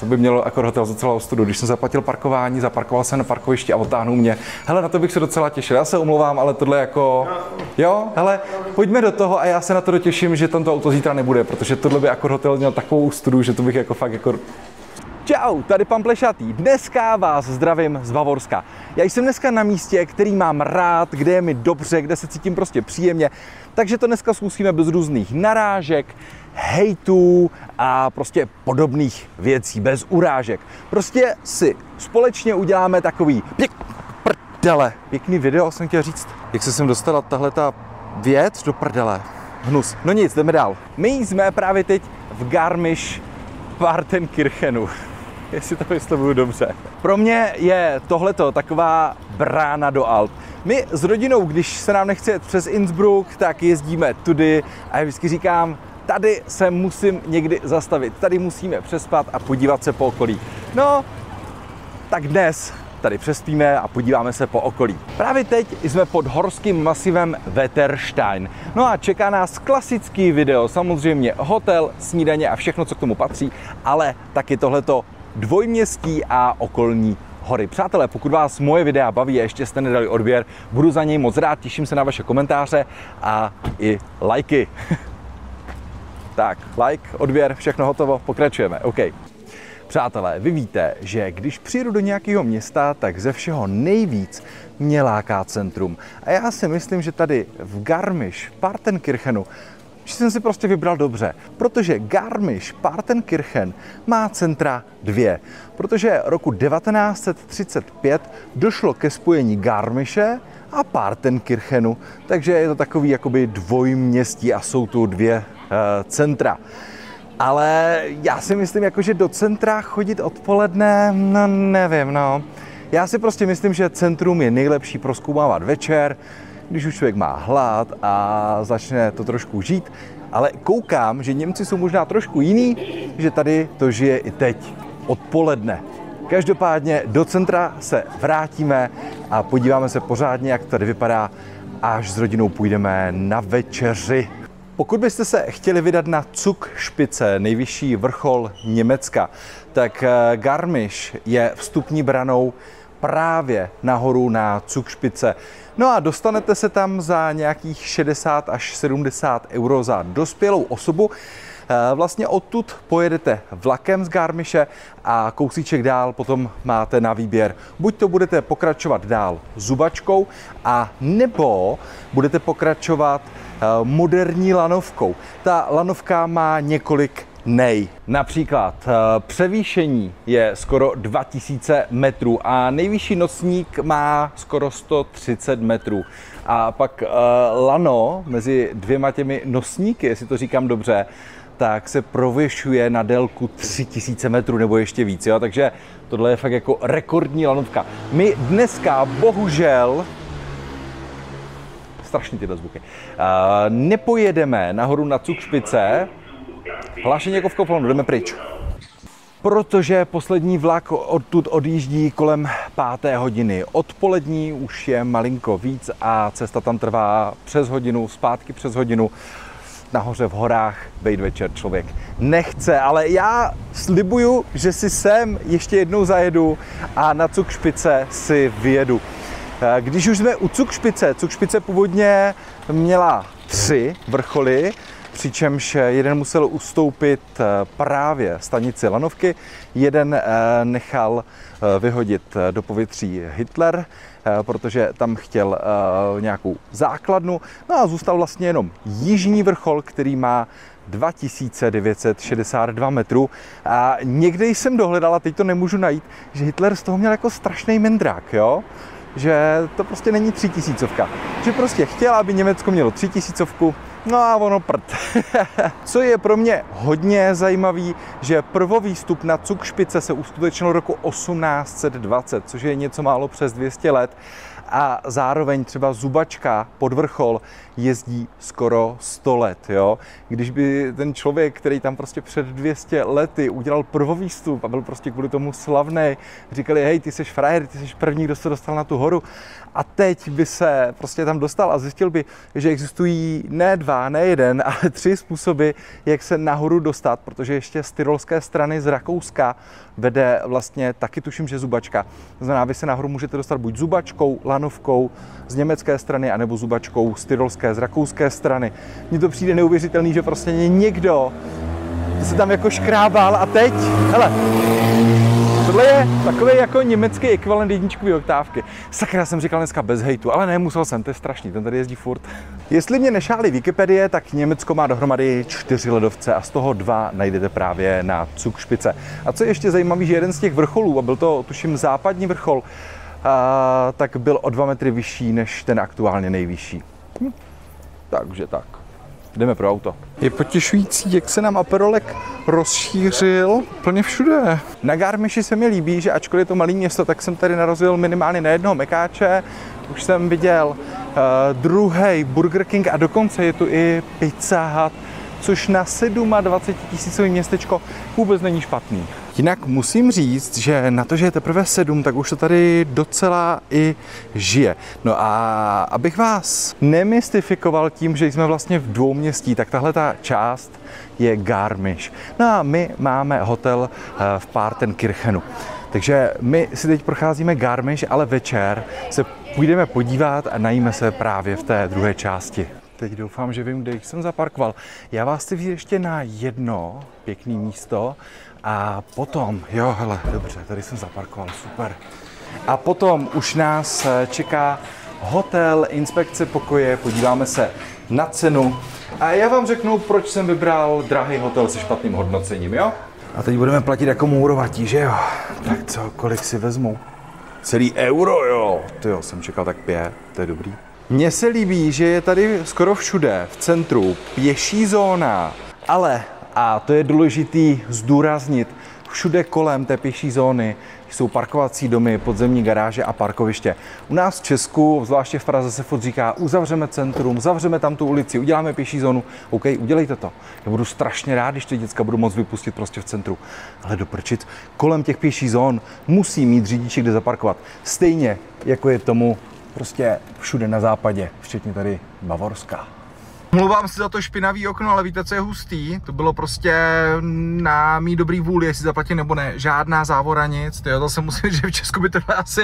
To by mělo Accor Hotel docela ostudu. Když jsem zaplatil parkování, zaparkoval jsem na parkovišti a otáhnul mě. Hele, na to bych se docela těšil. Já se omlouvám, ale tohle jako... Jo, hele, pojďme do toho a já se na to dotěším, že tam to auto zítra nebude, protože tohle by Accor Hotel měl takovou ostudu, že to bych jako fakt jako... Čau, tady Pan Plešatý. Dneska vás zdravím z Bavorska. Já jsem dneska na místě, který mám rád, kde je mi dobře, kde se cítím prostě příjemně. Takže to dneska zkusíme bez různých narážek, hejtů a prostě podobných věcí, bez urážek. Prostě si společně uděláme takový pěkný video, jsem chtěl říct. Jak se sem dostala tahleta věc do prdele? Hnus. No nic, jdeme dál. My jsme právě teď v Garmisch-Partenkirchenu. Jestli to vyslovuju dobře. Pro mě je tohleto taková brána do Alp. My s rodinou, když se nám nechce jet přes Innsbruck, tak jezdíme tudy a já vždycky říkám, tady se musím někdy zastavit, tady musíme přespat a podívat se po okolí. No, tak dnes tady přespíme a podíváme se po okolí. Právě teď jsme pod horským masivem Wetterstein. No a čeká nás klasický video, samozřejmě hotel, snídaně a všechno, co k tomu patří, ale taky tohleto dvojměstí a okolní hory. Přátelé, pokud vás moje videa baví a ještě jste nedali odběr, budu za něj moc rád, těším se na vaše komentáře a i lajky. Tak, like, odběr, všechno hotovo, pokračujeme, OK. Přátelé, vy víte, že když přijedu do nějakého města, tak ze všeho nejvíc mě láká centrum. A já si myslím, že tady v Garmisch-Partenkirchenu jsem si prostě vybral dobře, protože Garmisch-Partenkirchen má centra dvě, protože roku 1935 došlo ke spojení Garmische a Partenkirchenu, takže je to takový jakoby dvojměstí a jsou tu dvě centra. Ale já si myslím, že do centra chodit odpoledne, no nevím, no. Já si prostě myslím, že centrum je nejlepší prozkoumávat večer, když už člověk má hlad a začne to trošku žít, ale koukám, že Němci jsou možná trošku jiný, že tady to žije i teď, odpoledne. Každopádně do centra se vrátíme a podíváme se pořádně, jak to tady vypadá, až s rodinou půjdeme na večeři. Pokud byste se chtěli vydat na Zugspitze, nejvyšší vrchol Německa, tak Garmisch je vstupní branou právě nahoru na Zugspitze. No a dostanete se tam za nějakých 60 až 70 euro za dospělou osobu. Vlastně odtud pojedete vlakem z Garmische a kousíček dál potom máte na výběr. Buď to budete pokračovat dál zubačkou, a nebo budete pokračovat moderní lanovkou. Ta lanovka má několik nej. Například převýšení je skoro 2000 metrů a nejvyšší nocník má skoro 130 metrů. A pak lano mezi dvěma těmi nosníky, jestli to říkám dobře, tak se prověšuje na délku 3000 metrů nebo ještě víc. Jo? Takže tohle je fakt jako rekordní lanovka. My dneska bohužel strašný tyhle zvuky. Nepojedeme nahoru na Zugspitze, hlášení jako v koplonu, jdeme pryč. Protože poslední vlak odtud odjíždí kolem 5. hodiny. Odpolední už je malinko víc a cesta tam trvá přes hodinu, zpátky přes hodinu. Nahoře v horách bejt večer člověk nechce, ale já slibuju, že si sem ještě jednou zajedu a na Zugspitze si vyjedu. Když už jsme u Zugspitze, Zugspitze původně měla 3 vrcholy, přičemž jeden musel ustoupit právě stanici lanovky, jeden nechal vyhodit do povětří Hitler, protože tam chtěl nějakou základnu, no a zůstal vlastně jenom jižní vrchol, který má 2962 metrů a někde jsem dohledal, a teď to nemůžu najít, že Hitler z toho měl jako strašný mendrák, jo? Že to prostě není 3000, že prostě chtěl, aby Německo mělo 3000, no a ono prd. Co je pro mě hodně zajímavý, že prvovýstup na Zugspitze se uskutečnil roku 1820, což je něco málo přes 200 let, a zároveň třeba zubačka pod vrchol jezdí skoro 100 let. Jo? Když by ten člověk, který tam prostě před 200 lety udělal prvovýstup a byl prostě kvůli tomu slavný, říkali, hej, ty jsi frajer, ty jsi první, kdo se dostal na tu horu, a teď by se prostě tam dostal a zjistil by, že existují ne dva, ne jeden, ale tři způsoby, jak se nahoru dostat, protože ještě z tyrolské strany z Rakouska vede vlastně taky tuším, že zubačka. To znamená, vy se nahoru můžete dostat buď zubačkou, lanovkou z německé strany, anebo zubačkou z tyrolské, z rakouské strany. Mně to přijde neuvěřitelný, že prostě někdo se tam jako škrábal a teď, hele, tohle je takový jako německý ekvivalent jedničkové oktávky. Sakra, jsem říkal dneska bez hejtu, ale nemusel jsem, to je strašný, ten tady jezdí furt. Jestli mě nešálí Wikipedie, tak Německo má dohromady 4 ledovce a z toho 2 najdete právě na Zugspitze. A co je ještě zajímavé, že jeden z těch vrcholů, a byl to tuším západní vrchol, tak byl o 2 metry vyšší než ten aktuálně nejvyšší. Takže tak, jdeme pro auto. Je potěšující, jak se nám aperolek rozšířil plně všude. Na Garmiši se mi líbí, že ačkoliv je to malé město, tak jsem tady narazil minimálně na jednoho mekáče. Už jsem viděl druhý Burger King a dokonce je tu i Pizza Hut, což na 27 000 městečko vůbec není špatný. Jinak musím říct, že na to, že je teprve 7, tak už to tady docela i žije. No a abych vás nemystifikoval tím, že jsme vlastně v dvouměstí, tak tahle ta část je Garmisch. No a my máme hotel v Partenkirchenu. Takže my si teď procházíme Garmisch, ale večer se půjdeme podívat a najíme se právě v té druhé části. Teď doufám, že vím, kde jsem zaparkoval. Já vás chci vzít ještě na jedno pěkné místo a potom, jo, hele, dobře, tady jsem zaparkoval, super. A potom už nás čeká hotel, inspekce pokoje, podíváme se na cenu a já vám řeknu, proč jsem vybral drahý hotel se špatným hodnocením, jo? A teď budeme platit jako mourovatí, že jo? Tak co, kolik si vezmu? Celý euro, jo? Tyjo, jsem čekal tak 5, to je dobrý. Mně se líbí, že je tady skoro všude v centru pěší zóna, ale, a to je důležitý zdůraznit, všude kolem té pěší zóny jsou parkovací domy, podzemní garáže a parkoviště. U nás v Česku, zvláště v Praze, se furt říká, uzavřeme centrum, zavřeme tam tu ulici, uděláme pěší zónu. OK, udělejte to. Já budu strašně rád, když ty děcka budu moct vypustit prostě v centru. Ale doprčit, kolem těch pěších zón musí mít řidiči kde zaparkovat. Stejně, jako je tomu prostě všude na západě, včetně tady Bavorska. Mluvám si za to špinavý okno, ale víte, co je hustý? To bylo prostě na mý dobrý vůli, jestli zaplatím nebo ne. Žádná závora nic. Tyjo, zase musím říct, že v Česku by tohle asi,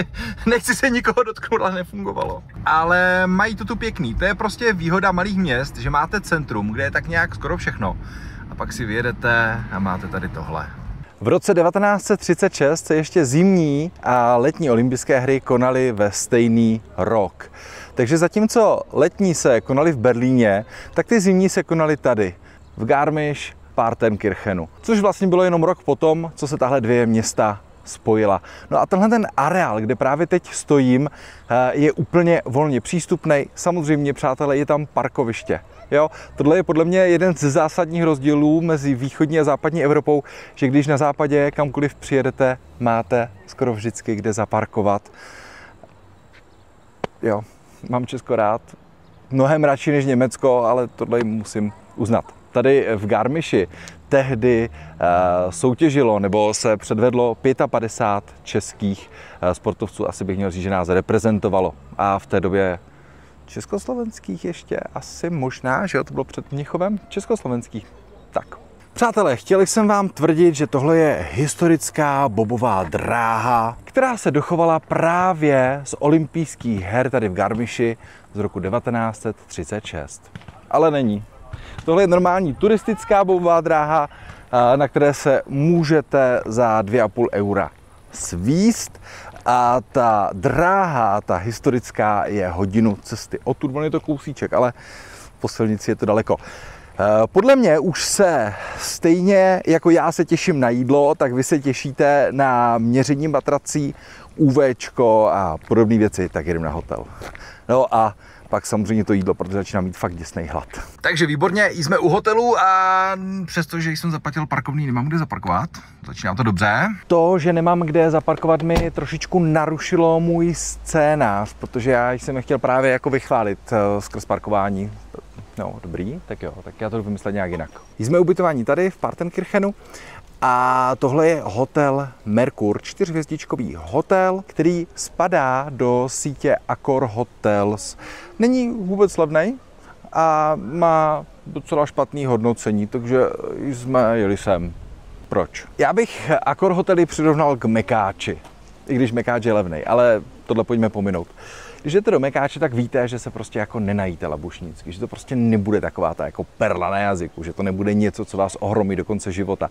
nechci se nikoho dotknout, ale nefungovalo. Ale mají to tu pěkný. To je prostě výhoda malých měst, že máte centrum, kde je tak nějak skoro všechno. A pak si vyjedete a máte tady tohle. V roce 1936 se ještě zimní a letní olympijské hry konaly ve stejný rok. Takže zatímco letní se konaly v Berlíně, tak ty zimní se konaly tady, v Garmisch-Partenkirchenu. Což vlastně bylo jenom rok potom, co se tahle dvě města spojila. No a tenhle ten areál, kde právě teď stojím, je úplně volně přístupný. Samozřejmě, přátelé, je tam parkoviště. Jo, tohle je podle mě jeden ze zásadních rozdílů mezi východní a západní Evropou, že když na západě kamkoliv přijedete, máte skoro vždycky kde zaparkovat. Jo, mám Česko rád. Mnohem radši než Německo, ale tohle musím uznat. Tady v Garmiši tehdy soutěžilo nebo se předvedlo 55 českých sportovců, asi bych měl říct, že nás reprezentovalo. A v té době československých ještě asi možná, že jo, to bylo před Mnichovem, československých. Tak. Přátelé, chtěl jsem vám tvrdit, že tohle je historická bobová dráha, která se dochovala právě z olympijských her tady v Garmiši z roku 1936. Ale není. Tohle je normální turistická bobová dráha, na které se můžete za 2,5 eura svíst. A ta dráha, ta historická, je hodinu cesty. Odtud je to kousíček, ale po silnici je to daleko. Podle mě už se stejně jako já se těším na jídlo, tak vy se těšíte na měření matrací, UVčko a podobné věci, tak jdem na hotel. No a pak samozřejmě to jídlo, protože začíná mít fakt děsný hlad. Takže výborně, jsme u hotelu a přestože jsem zaplatil parkovný, nemám kde zaparkovat. Začíná to dobře. To, že nemám kde zaparkovat, mi trošičku narušilo můj scénář, protože já jsem je chtěl právě jako vychválit skrz parkování. No, dobrý, tak jo, tak já to jdu vymyslet nějak jinak. Jsme ubytování tady v Partenkirchenu. A tohle je hotel Mercure, čtyřhvězdičkový hotel, který spadá do sítě Accor Hotels. Není vůbec levný a má docela špatné hodnocení, takže jsme jeli sem. Proč? Já bych Accor hotely přirovnal k mekáči, i když mekáč je levný, ale tohle pojďme pominout. Když jdete do mekáče, tak víte, že se prostě jako nenajíte labušnicky, že to prostě nebude taková ta jako perla na jazyku, že to nebude něco, co vás ohromí do konce života.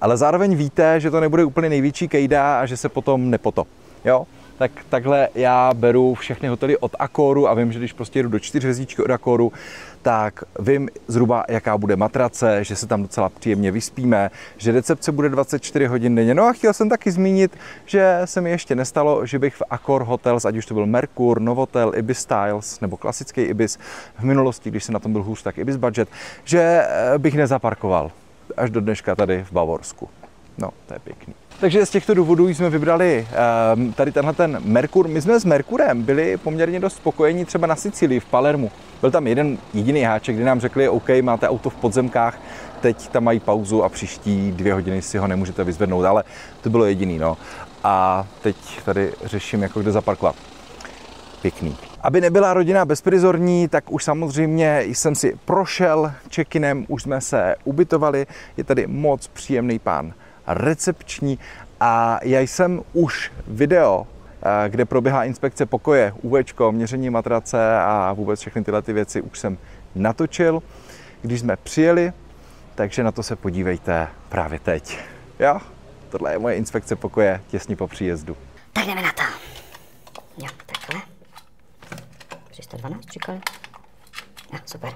Ale zároveň víte, že to nebude úplně největší kejda a že se potom nepotop. Jo? Tak takhle já beru všechny hotely od Accoru a vím, že když prostě jdu do čtyřhvězdičky od Accoru, tak vím zhruba, jaká bude matrace, že se tam docela příjemně vyspíme, že recepce bude 24 hodin denně. No a chtěl jsem taky zmínit, že se mi ještě nestalo, že bych v Accor Hotels, ať už to byl Mercure, Novotel, Ibis Styles nebo klasický Ibis v minulosti, když jsem na tom byl hůř, tak Ibis Budget, že bych nezaparkoval až do dneška tady v Bavorsku. No, to je pěkný. Takže z těchto důvodů jsme vybrali tady tenhle ten Mercure. My jsme s Mercurem byli poměrně dost spokojení třeba na Sicílii, v Palermu. Byl tam jeden jediný háček, kdy nám řekli, OK, máte auto v podzemkách, teď tam mají pauzu a příští 2 hodiny si ho nemůžete vyzvednout, ale to bylo jediný, no. A teď tady řeším, jako kde zaparkovat. Pěkný. Aby nebyla rodina bezprizorní, tak už samozřejmě jsem si prošel check-inem, už jsme se ubytovali, je tady moc příjemný pán recepční a já jsem už video, kde proběhla inspekce pokoje, UVčko, měření matrace a vůbec všechny tyhle ty věci už jsem natočil, když jsme přijeli, takže na to se podívejte právě teď. Jo, tohle je moje inspekce pokoje těsně po příjezdu. Tak jdeme na to. Jo, takhle. 312 říkali. No, super.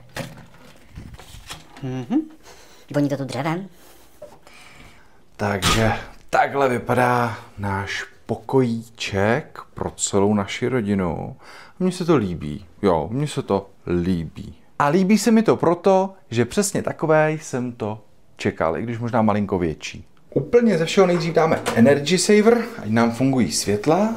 Voní to tu dřevem. Takže takhle vypadá náš pokojíček pro celou naši rodinu. Mně se to líbí. Jo, mně se to líbí. A líbí se mi to proto, že přesně takové jsem to čekal, i když možná malinko větší. Úplně ze všeho nejdřív dáme Energy Saver, ať nám fungují světla.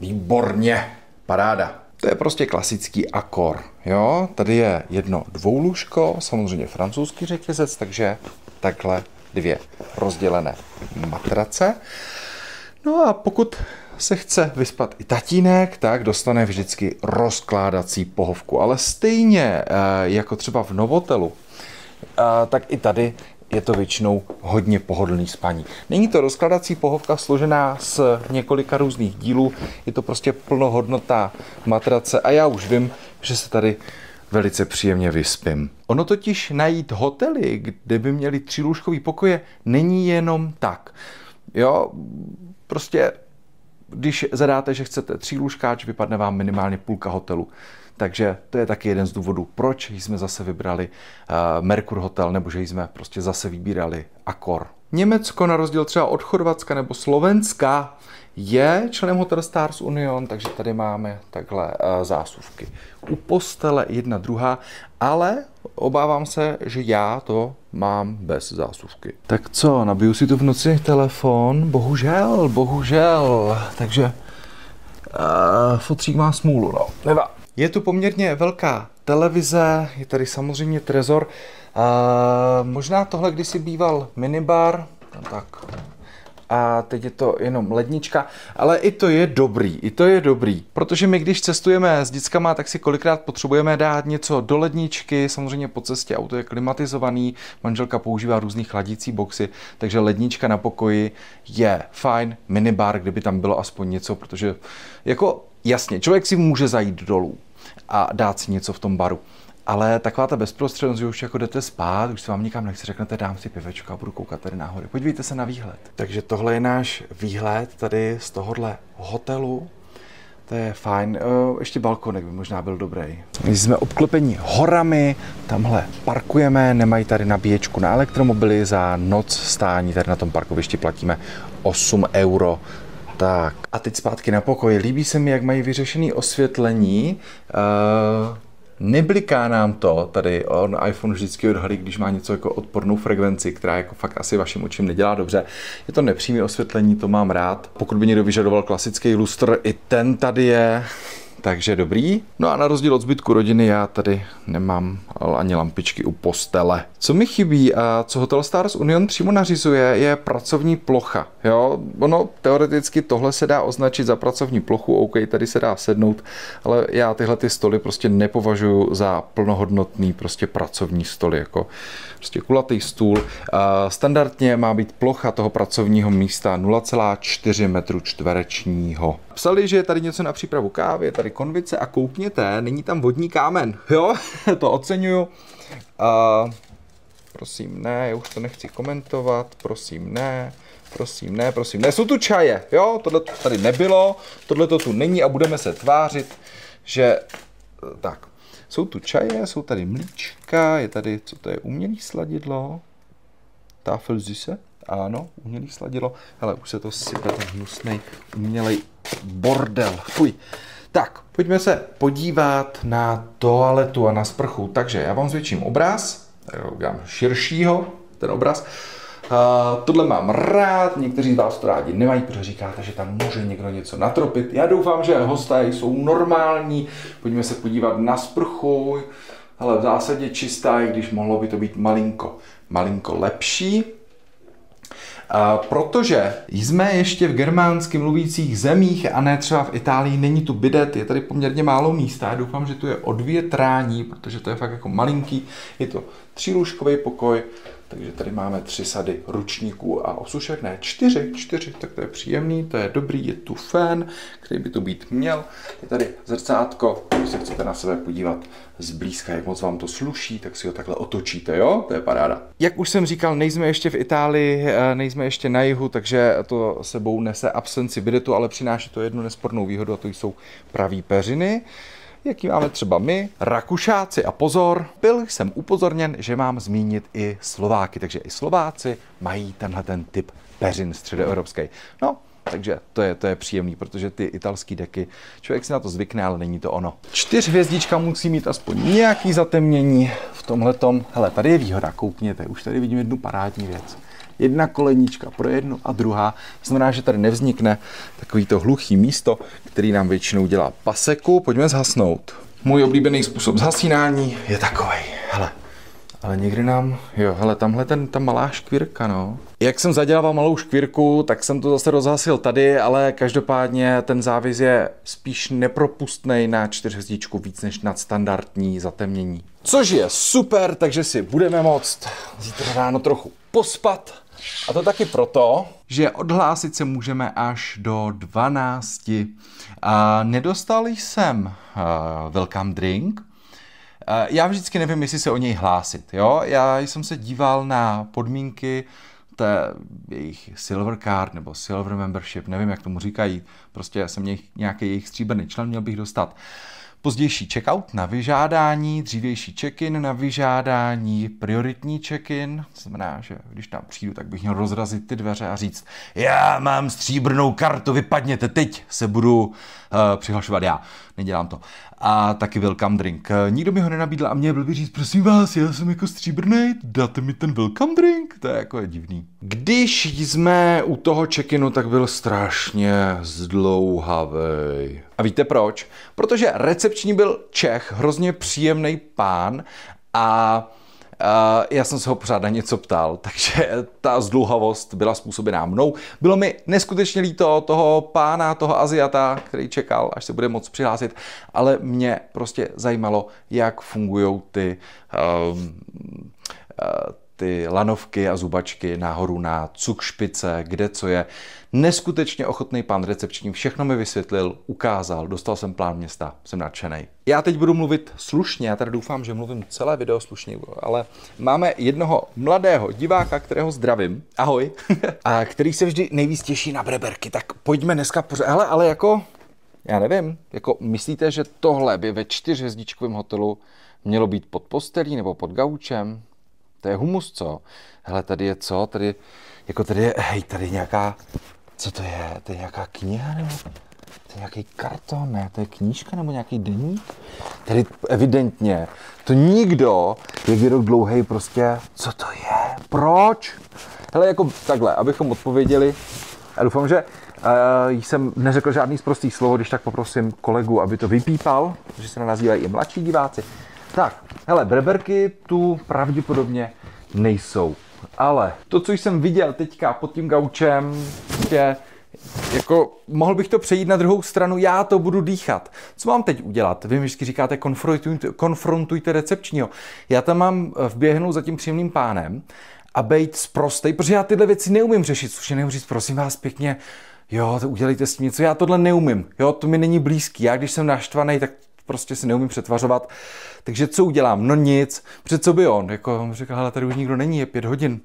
Výborně, paráda. To je prostě klasický Accor, jo. Tady je jedno dvoulůžko, samozřejmě francouzský řetězec, takže takhle 2 rozdělené matrace. No a pokud se chce vyspat i tatínek, tak dostane vždycky rozkládací pohovku. Ale stejně jako třeba v Novotelu, tak i tady je to většinou hodně pohodlný spaní. Není to rozkladací pohovka složená z několika různých dílů, je to prostě plnohodnotná matrace a já už vím, že se tady velice příjemně vyspím. Ono totiž najít hotely, kde by měli 3 lůžkové pokoje, není jenom tak. Jo, prostě když zadáte, že chcete 3 lůžkáč, vypadne vám minimálně půlka hotelu. Takže to je taky jeden z důvodů, proč jsme zase vybrali Mercure Hotel, nebo že jsme prostě zase vybírali Accor. Německo, na rozdíl třeba od Chorvatska nebo Slovenska, je členem Hotel Stars Union, takže tady máme takhle zásuvky u postele, jedna, druhá, ale obávám se, že já to mám bez zásuvky. Tak co, nabiju si tu v noci telefon? Bohužel, bohužel, takže fotřík má smůlu, no, nevá. Je tu poměrně velká televize, je tady samozřejmě trezor, možná tohle kdysi býval minibar, tak. A teď je to jenom lednička, ale i to je dobrý, protože my když cestujeme s dětskama, tak si kolikrát potřebujeme dát něco do ledničky, samozřejmě po cestě auto je klimatizovaný, manželka používá různý chladící boxy, takže lednička na pokoji je fajn, minibar, kdyby tam bylo aspoň něco, protože jako jasně, člověk si může zajít dolů a dát si něco v tom baru. Ale taková ta bezprostřednost, že už jako jdete spát, už se vám nikam nechce, řeknete dám si pivečko a budu koukat tady nahoře. Podívejte se na výhled. Takže tohle je náš výhled tady z tohohle hotelu. To je fajn. Ještě balkonek by možná byl dobrý. My jsme obklopeni horami, tamhle parkujeme, nemají tady nabíječku na elektromobily, za noc stání tady na tom parkovišti platíme 8 euro. Tak. A teď zpátky na pokoji. Líbí se mi, jak mají vyřešené osvětlení. Nebliká nám to, tady on iPhone vždycky odhalí, když má něco jako odpornou frekvenci, která jako fakt asi vašim očím nedělá dobře. Je to nepřímé osvětlení, to mám rád. Pokud by někdo vyžadoval klasický lustr, i ten tady je, takže dobrý. No a na rozdíl od zbytku rodiny já tady nemám ani lampičky u postele. Co mi chybí a co Hotel Stars Union přímo nařizuje, je pracovní plocha. Jo, ono teoreticky tohle se dá označit za pracovní plochu, OK, tady se dá sednout, ale já tyhle ty stoly prostě nepovažuji za plnohodnotný prostě pracovní stoly, jako prostě kulatý stůl. Standardně má být plocha toho pracovního místa 0,4 metru čtverečního. Psali, že je tady něco na přípravu kávy, tady konvice a koukněte, není tam vodní kámen, jo, to oceňuju. Prosím ne, já už to nechci komentovat, prosím ne, prosím ne, prosím ne, jsou tu čaje, jo, tohle to tady nebylo, tohle to tu není a budeme se tvářit, že tak, jsou tu čaje, jsou tady mlíčka, je tady, co to je, umělý sladidlo, Tafelzüße, ano, umělý sladidlo, hele, už se to sype, ten hnusnej, umělej bordel, fuj. Tak, pojďme se podívat na toaletu a na sprchu. Takže já vám zvětším obraz, udělám širšího ten obraz. Tohle mám rád, někteří z vás to rádi nemají, protože říkáte, že tam může někdo něco natropit. Já doufám, že hosté jsou normální. Pojďme se podívat na sprchu, ale v zásadě čistá, i když mohlo by to být malinko lepší. Protože jsme ještě v germánsky mluvících zemích a ne třeba v Itálii, není tu bidet, je tady poměrně málo místa. Já doufám, že tu je odvětrání, protože to je fakt jako malinký. Je to třílůžkový pokoj, takže tady máme 3 sady ručníků a osušek, ne, 4, tak to je příjemný, to je dobrý, je tu fén, který by tu být měl. Je tady zrcátko, když se chcete na sebe podívat zblízka, jak moc vám to sluší, tak si ho takhle otočíte, jo? To je paráda. Jak už jsem říkal, nejsme ještě v Itálii, nejsme ještě na jihu, takže to sebou nese absenci bidetu, ale přináší to jednu nespornou výhodu a to jsou pravý peřiny. Jaký máme třeba my, Rakušáci. A pozor, byl jsem upozorněn, že mám zmínit i Slováky, takže i Slováci mají tenhle ten typ peřin středoevropský. No, takže to je příjemný, protože ty italský deky, člověk si na to zvykne, ale není to ono. 4 hvězdička musí mít aspoň nějaký zatemnění v tomhletom. Hele, tady je výhoda, koukněte, už tady vidím jednu parádní věc. Jedna koleníčka pro jednu a druhá. Znamená, že tady nevznikne takovýto hluchý místo, který nám většinou dělá paseku. Pojďme zhasnout. Můj oblíbený způsob zhasínání je takovej. Hele, ale někdy nám... Jo, hele, tamhle ta malá škvírka, no. Jak jsem zadělával malou škvírku, tak jsem to zase rozhasil tady, ale každopádně ten závěs je spíš nepropustnej na 4 hvězdičku víc než nad standardní zatemnění. Což je super, takže si budeme moct zítra ráno trochu pospat. A to taky proto, že odhlásit se můžeme až do 12. Nedostal jsem welcome drink. Já vždycky nevím, jestli se o něj hlásit. Jo? Já jsem se díval na podmínky té jejich silver card nebo silver membership, nevím, jak tomu říkají. Prostě já jsem nějaký jejich stříbrný člen, měl bych dostat pozdější checkout na vyžádání, dřívější check-in na vyžádání, prioritní check-in. To znamená, že když tam přijdu, tak bych měl rozrazit ty dveře a říct: já mám stříbrnou kartu, vypadněte teď, se budu přihlašovat já. Nedělám to. A taky welcome drink. Nikdo mi ho nenabídl a mě byl by říct: prosím vás, já jsem jako stříbrnej, dáte mi ten welcome drink? To je jako divný. Když jsme u toho check-inu, tak byl strašně zdlouhavý. A víte proč? Protože recepční byl Čech, hrozně příjemný pán a já jsem se ho pořád na něco ptal, takže ta zdlouhavost byla způsobená mnou. Bylo mi neskutečně líto toho pána, toho Aziata, který čekal, až se bude moc přihlásit, ale mě prostě zajímalo, jak fungují ty lanovky a zubačky nahoru na Zugspitze, kde co je. Neskutečně ochotný pán recepční, všechno mi vysvětlil, ukázal, dostal jsem plán města, jsem nadšenej. Já teď budu mluvit slušně, já tady doufám, že mluvím celé video slušně, ale máme jednoho mladého diváka, kterého zdravím, ahoj, a který se vždy nejvíc těší na breberky, tak pojďme dneska pořád, ale jako, já nevím, jako myslíte, že tohle by ve 4hvězdičkovém hotelu mělo být pod postelí nebo pod gaučem? To je humus, co? Hele, tady je co? Tady je nějaká Co to je? To je nějaká kniha nebo to je nějaký karton? Ne, to je knížka nebo nějaký deník? Tady evidentně to nikdo, jak je rok dlouhej prostě, co to je? Proč? Hele, jako takhle, abychom odpověděli, já doufám, že jsem neřekl žádný z prostých slovo, když tak poprosím kolegu, aby to vypípal, že se na nás dívají i mladší diváci. Tak, hele, breberky tu pravděpodobně nejsou. Ale to, co jsem viděl teďka pod tím gaučem, je, jako mohl bych to přejít na druhou stranu, já to budu dýchat. Co mám teď udělat? Vy mi vždycky říkáte, konfrontujte recepčního. Já tam mám vběhnout za tím příjemným pánem a bejt sprostej, protože já tyhle věci neumím řešit. Což neumím říct, prosím vás pěkně, jo, to udělejte s tím něco, já tohle neumím, jo, to mi není blízký. Já když jsem naštvaný, tak prostě si neumím přetvařovat. Takže co udělám? No nic. Protože co by on? Jako on říkal, hele, tady už nikdo není, je 5 hodin.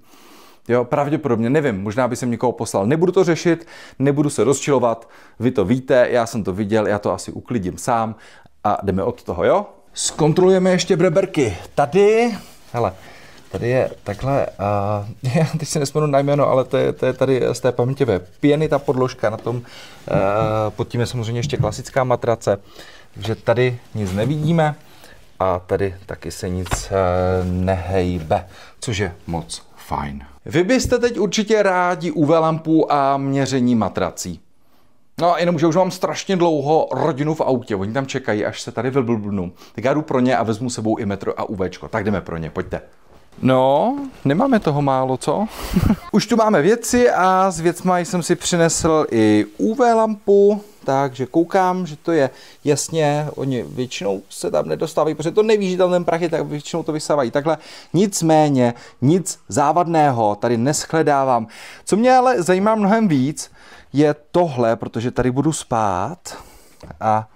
Jo, pravděpodobně, nevím, možná by jsem někoho poslal. Nebudu to řešit, nebudu se rozčilovat, vy to víte, já jsem to viděl, já to asi uklidím sám a jdeme od toho, jo? Zkontrolujeme ještě breberky. Tady, hele, tady je takhle, já teď se nespomenu na jméno, ale to je tady z té paměťové pěny ta podložka, na tom, pod tím je samozřejmě ještě klasická matrace. Takže tady nic nevidíme a tady taky se nic nehejbe, což je moc fajn. Vy byste teď určitě rádi UV lampu a měření matrací. No a jenomže už mám strašně dlouho rodinu v autě, oni tam čekají, až se tady vyblbnu. Tak já jdu pro ně a vezmu sebou i metro a UVčko, tak jdeme pro ně, pojďte. No, nemáme toho málo, co? Už tu máme věci a s věcma jsem si přinesl i UV lampu, takže koukám, že to je jasně, oni většinou se tam nedostávají, protože to neví, že tam ten prach je, tak většinou to vysávají takhle. Nicméně, nic závadného tady neschledávám. Co mě ale zajímá mnohem víc, je tohle, protože tady budu spát a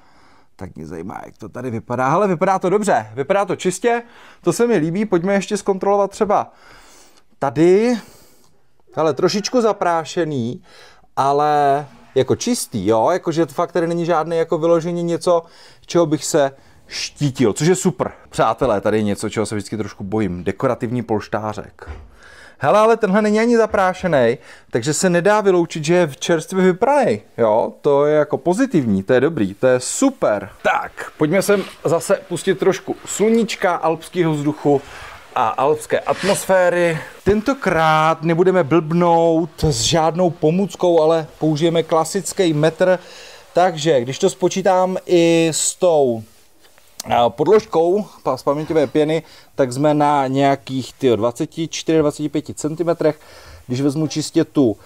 tak mě zajímá, jak to tady vypadá. Hele, vypadá to dobře, vypadá to čistě, to se mi líbí, pojďme ještě zkontrolovat třeba tady. Hele, trošičku zaprášený, ale jako čistý, jo, jakože fakt tady není žádné jako vyloženě něco, čeho bych se štítil, což je super. Přátelé, tady je něco, čeho se vždycky trošku bojím, dekorativní polštářek. Hele, ale tenhle není ani zaprášený, takže se nedá vyloučit, že je čerstvě vypranej, jo, to je jako pozitivní, to je dobrý, to je super. Tak, pojďme sem zase pustit trošku sluníčka, alpského vzduchu a alpské atmosféry. Tentokrát nebudeme blbnout s žádnou pomůckou, ale použijeme klasický metr, takže když to spočítám i s tou podložkou z paměťové pěny, tak jsme na nějakých 24-25 cm. Když vezmu čistě tu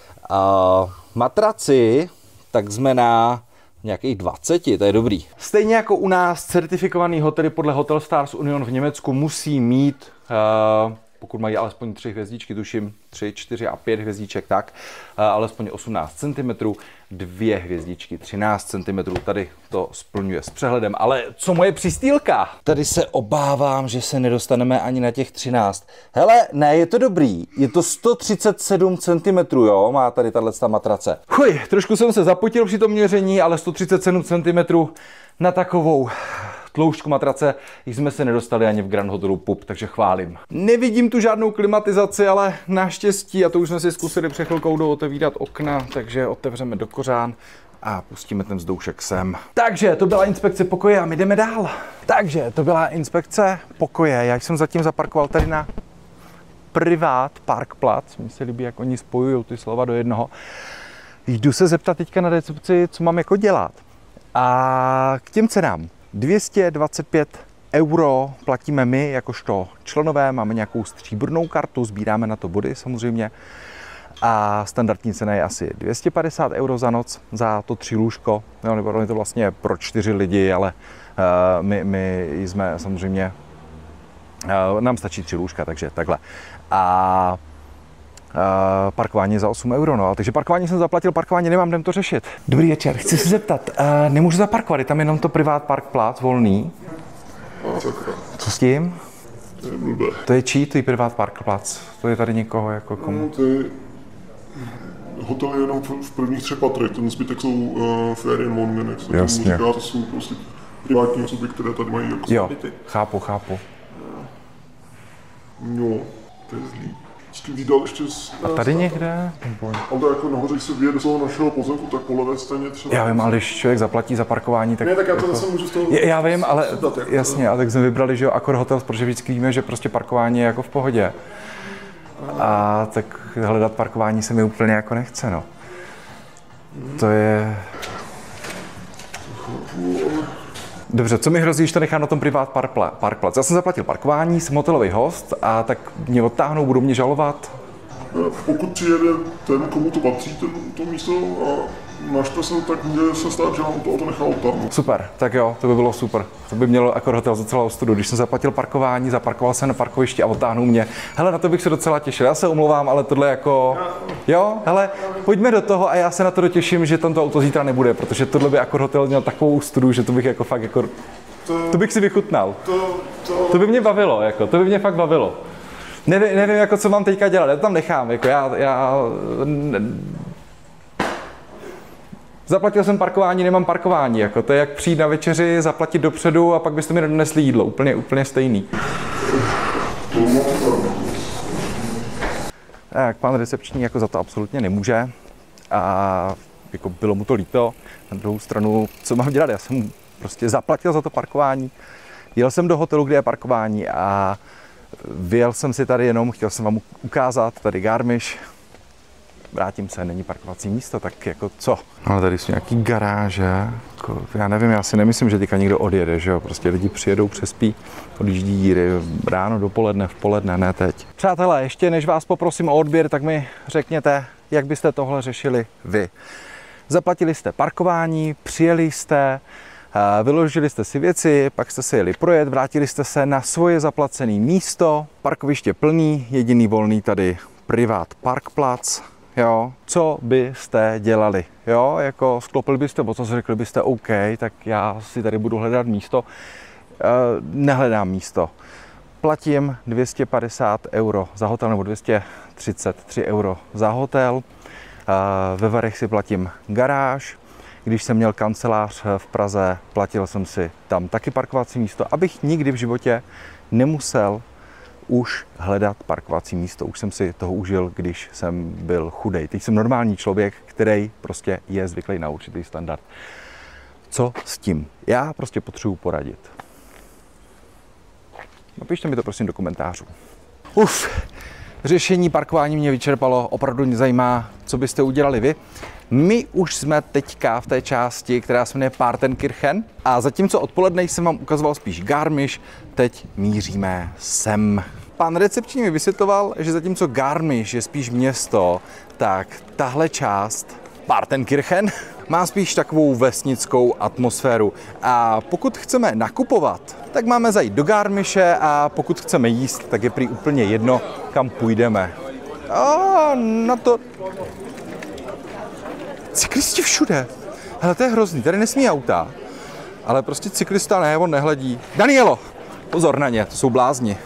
matraci, tak jsme na nějakých 20, to je dobrý. Stejně jako u nás certifikovaný hotely podle Hotel Stars Union v Německu musí mít, pokud mají alespoň 3 hvězdičky, tuším 3, 4 a 5 hvězdiček, tak alespoň 18 cm, 2 hvězdičky 13 cm, tady to splňuje s přehledem, ale co moje přistýlka? Tady se obávám, že se nedostaneme ani na těch 13. Hele, ne, je to dobrý, je to 137 cm, jo, má tady tato matrace. Chuj, trošku jsem se zapotil při tom měření, ale 137 cm na takovou tloušťku matrace, již jsme se nedostali ani v Grand Hotelu Pup, takže chválím. Nevidím tu žádnou klimatizaci, ale naštěstí, a to už jsme si zkusili před chvilkou dootevírat okna, takže otevřeme do kořán a pustíme ten vzdoušek sem. Takže to byla inspekce pokoje a my jdeme dál. Takže to byla inspekce pokoje. Já jsem zatím zaparkoval tady na privát parkplac. Mně se líbí, jak oni spojují ty slova do jednoho. Jdu se zeptat teďka na recepci, co mám jako dělat. A k těm cenám. 225 € platíme my jakožto členové, máme nějakou stříbrnou kartu, sbíráme na to body samozřejmě a standardní cena je asi 250 € za noc, za to 3 lůžko, no, nebo je to vlastně pro 4 lidi, ale my jsme samozřejmě, nám stačí 3 lůžka, takže takhle. A parkování za 8 €, no, takže parkování jsem zaplatil, parkování nemám, jdem to řešit. Dobrý večer, chci se zeptat, nemůžu zaparkovat, je tam jenom to privát park plác, volný. Co s tím? To je čí, to je privát park plác, to je tady někoho, jako komu? No, ty hotel je jenom v prvních 3 patrech, ten zbytek jsou fair and one minute, to říká, to jsou prostě privátní osoby, které tady mají jako byty. Jo, chápu. No, to je zlý. s tím vydal ještě z... A tady někde? Ale to jako nahoře, když se vyjede z toho našeho pozemku, tak po levé straně třeba... Já vím, ale když člověk zaplatí za parkování, tak... Ne, tak já to zase můžu z toho... Já vím, ale dát, jako jasně, a tak jsme vybrali, že jo, Accor Hotels, protože vždycky víme, že prostě parkování je jako v pohodě. A tak hledat parkování se mi úplně jako nechce, no. To je... Dobře, co mi hrozí, když to nechám na tom privát parkplac? Já jsem zaplatil parkování, jsem hotelový host a tak mě odtáhnou, budou mě žalovat? Pokud přijede ten, komu to patří, to místo a naštve se, tak může se stát, že nám to nechal odtáhnout. Super, tak jo, to by bylo super. To by mělo Accor Hotel docela ostudu. Když jsem zaplatil parkování, zaparkoval jsem na parkovišti a odtáhnou mě. Hele, na to bych se docela těšil, já se omlouvám, ale tohle jako... Jo, hele, pojďme do toho a já se na to dotěším, že tam to auto zítra nebude, protože tohle by Accor Hotel měl takovou ostudu, že to bych jako fakt jako... To bych si vychutnal. To by mě bavilo, jako, to by mě fakt bavilo. Nevím, jako, co mám teďka dělat, já to tam nechám, jako já... Zaplatil jsem parkování, nemám parkování, jako, to je jak přijít na večeři, zaplatit dopředu a pak byste mi donesli jídlo, úplně stejný. Tak, pan recepční jako za to absolutně nemůže a jako bylo mu to líto. Na druhou stranu, co mám dělat, já jsem prostě zaplatil za to parkování, jel jsem do hotelu, kde je parkování a vyjel jsem si tady jenom, chtěl jsem vám ukázat, tady Garmisch. Vrátím se, není parkovací místo, tak jako co? Ale tady jsou nějaký garáže, jako, já nevím, já si nemyslím, že teďka někdo odjede, že jo? Prostě lidi přijedou, přespí, odjíždí díry ráno, dopoledne, v poledne, ne teď. Přátelé, ještě než vás poprosím o odběr, tak mi řekněte, jak byste tohle řešili vy. Zaplatili jste parkování, přijeli jste, vyložili jste si věci, pak jste se jeli projet, vrátili jste se na svoje zaplacené místo, parkoviště plný, jediný volný tady privát parkplac. Jo, co byste dělali? Jo, jako sklopili byste, bo co řekli byste, OK, tak já si tady budu hledat místo. Nehledám místo. Platím 250 € za hotel nebo 233 € za hotel. Ve Varech si platím garáž. Když jsem měl kancelář v Praze, platil jsem si tam taky parkovací místo, abych nikdy v životě nemusel už hledat parkovací místo. Už jsem si toho užil, když jsem byl chudej. Teď jsem normální člověk, který prostě je zvyklý na určitý standard. Co s tím? Já prostě potřebuji poradit. Napište mi to prosím do komentářů. Řešení parkování mě vyčerpalo, opravdu mě zajímá, co byste udělali vy. My už jsme teďka v té části, která se jmenuje Partenkirchen a zatímco odpoledne jsem vám ukazoval spíš Garmisch, teď míříme sem. Pan recepční mi vysvětloval, že zatímco Garmisch je spíš město, tak tahle část Partenkirchen má spíš takovou vesnickou atmosféru a pokud chceme nakupovat, tak máme zajít do Garmische a pokud chceme jíst, tak je prý úplně jedno, kam půjdeme. A na to... Cyklisti všude. Hele, to je hrozný, tady nesmí auta, ale prostě cyklista ne, on nehledí. Danielo, pozor na ně, to jsou blázni.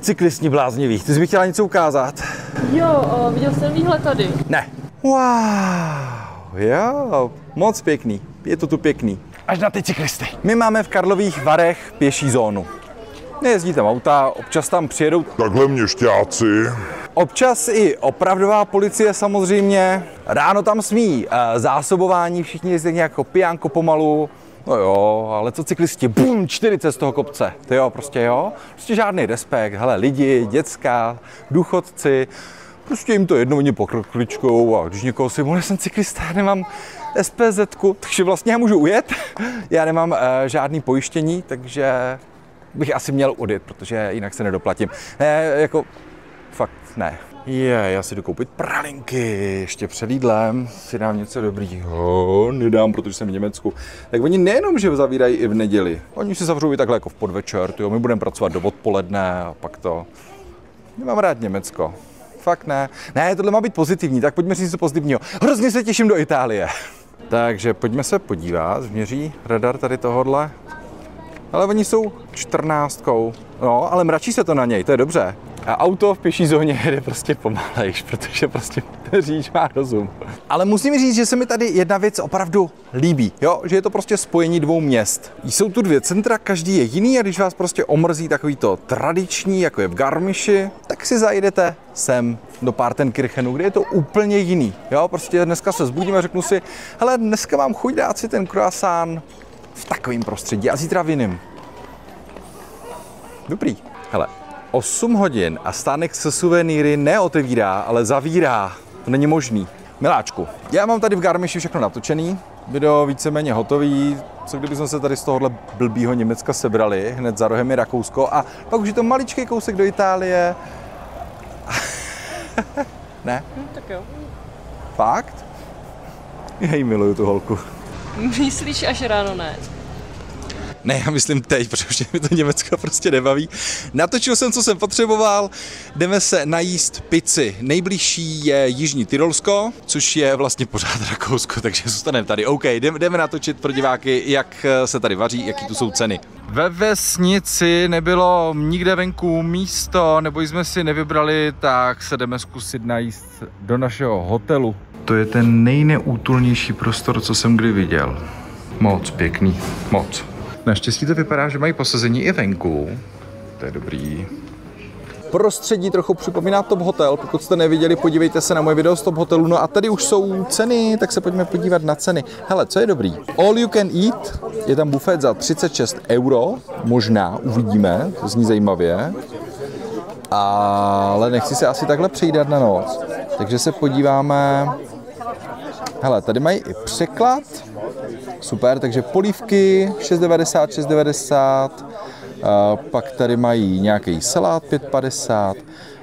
Cyklistní blázniví, ty jsi mi chtěla něco ukázat. Jo, viděl jsem výhled tady. Ne. Wow, jo, moc pěkný, je to tu pěkný. Až na ty cyklisty. My máme v Karlových Varech pěší zónu. Nejezdí tam auta, občas tam přijedou takhle měšťáci. Občas i opravdová policie samozřejmě. Ráno tam smí zásobování, všichni jezdí nějak pijánko pomalu. No jo, ale co cyklisti, bum, 40 z toho kopce. To jo. Prostě žádný respekt, hele, lidi, děcka, důchodci. Prostě jim to jedno, oni pokrokličkou a když někoho si volí, jsem cyklista, nemám SPZ-ku, takže vlastně já můžu ujet. Já nemám žádný pojištění, takže bych asi měl odjet, protože jinak se nedoplatím. Ne, jako fakt ne. Já si jdu koupit pralinky, ještě před jídlem si dám něco dobrýho, nedám, protože jsem v Německu. Tak oni nejenom, že zavírají i v neděli, oni si zavřou i takhle jako v podvečer, tyjo, my budeme pracovat do odpoledne a pak to... Nemám rád Německo. Fakt ne. Ne, tohle má být pozitivní, tak pojďme říct něco pozitivního. Hrozně se těším do Itálie. Takže pojďme se podívat, změří radar tady tohodle. Ale oni jsou 14, no, ale mračí se to na něj, to je dobře. A auto v pěší zóně jede prostě pomalejš, protože prostě říč má rozum. Ale musím říct, že se mi tady jedna věc opravdu líbí, jo? Že je to prostě spojení dvou měst. Jsou tu dvě centra, každý je jiný a když vás prostě omrzí takový to tradiční, jako je v Garmiši, tak si zajedete sem do Partenkirchenu, kde je to úplně jiný. Jo? Prostě dneska se zbudím a řeknu si, hele, dneska mám chuť dát si ten croissant v takovém prostředí a zítra v jiném. Dobrý. Hele, 8 hodin a stánek se suvenýry neotevírá, ale zavírá. To není možný. Miláčku, já mám tady v Garmiši všechno natočený, video víceméně hotový, co kdyby jsme se tady z tohohle blbýho Německa sebrali, hned za rohem je Rakousko a pak už je to maličký kousek do Itálie. Ne? No, tak jo. Fakt? Já jí miluju, tu holku. Myslíš, až ráno ne? Ne, já myslím teď, protože mi to Německo prostě nebaví. Natočil jsem, co jsem potřeboval. Jdeme se najíst pici. Nejbližší je Jižní Tyrolsko, což je vlastně pořád Rakousko, takže zůstaneme tady. OK, jdeme natočit pro diváky, jak se tady vaří, jaký tu jsou ceny. Ve vesnici nebylo nikde venku místo, nebo jsme si nevybrali, tak se jdeme zkusit najíst do našeho hotelu. To je ten nejneútulnější prostor, co jsem kdy viděl. Moc pěkný, moc. Naštěstí to vypadá, že mají posazení i venku. To je dobrý. Prostředí trochu připomíná Top Hotel. Pokud jste neviděli, podívejte se na moje video z Top Hotelu. No a tady už jsou ceny, tak se pojďme podívat na ceny. Hele, co je dobrý? All you can eat. Je tam bufet za 36 €. Možná, uvidíme. To zní zajímavě. Ale nechci se asi takhle přejídat na noc. Takže se podíváme. Hele, tady mají i překlad. Super, takže polívky 6,90, 6,90, pak tady mají nějaký salát 5,50,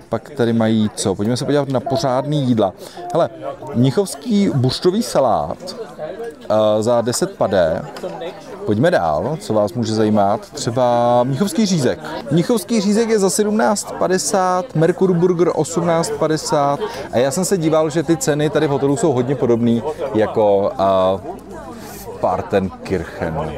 pak tady mají co? Pojďme se podívat na pořádný jídla. Hele, mnichovský buřtový salát za 10 padé. Pojďme dál, co vás může zajímat, třeba mnichovský řízek. Mnichovský řízek je za 17,50, Mercure burger 18,50 a já jsem se díval, že ty ceny tady v hotelu jsou hodně podobné jako Partenkirchen.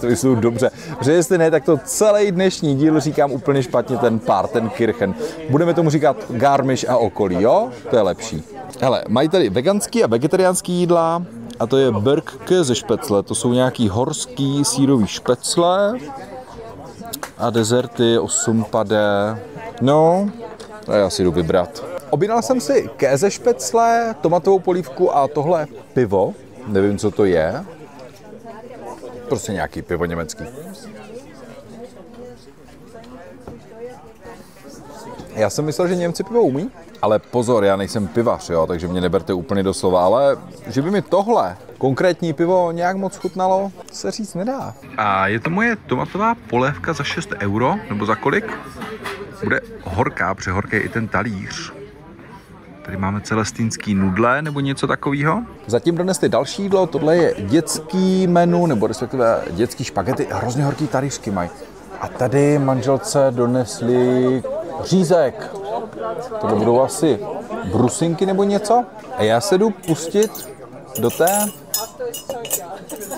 To jsou dobře. Protože jestli ne, tak to celý dnešní díl říkám úplně špatně ten Partenkirchen. Budeme tomu říkat Garmisch a okolí, jo? To je lepší. Hele, mají tady veganský a vegetariánský jídla a to je burger ze špecle. To jsou nějaký horský sírový špecle a dezerty 8 padé. No, a já si jdu vybrat. Objednal jsem si kéze špecle, tomatovou polívku a tohle pivo. Nevím, co to je. Prostě nějaký pivo německý. Já jsem myslel, že Němci pivo umí, ale pozor, já nejsem pivař, jo, takže mě neberte úplně doslova, ale že by mi tohle konkrétní pivo nějak moc chutnalo, se říct nedá. A je to moje tomatová polévka za 6 €, nebo za kolik? Bude horká, přehorký i ten talíř. Tady máme celestínský nudle nebo něco takového. Zatím donesli další jídlo, tohle je dětský menu, nebo respektive dětský špagety, hrozně horký talířky mají. A tady manželce donesli řízek. To budou asi brusinky nebo něco. A já se jdu pustit do té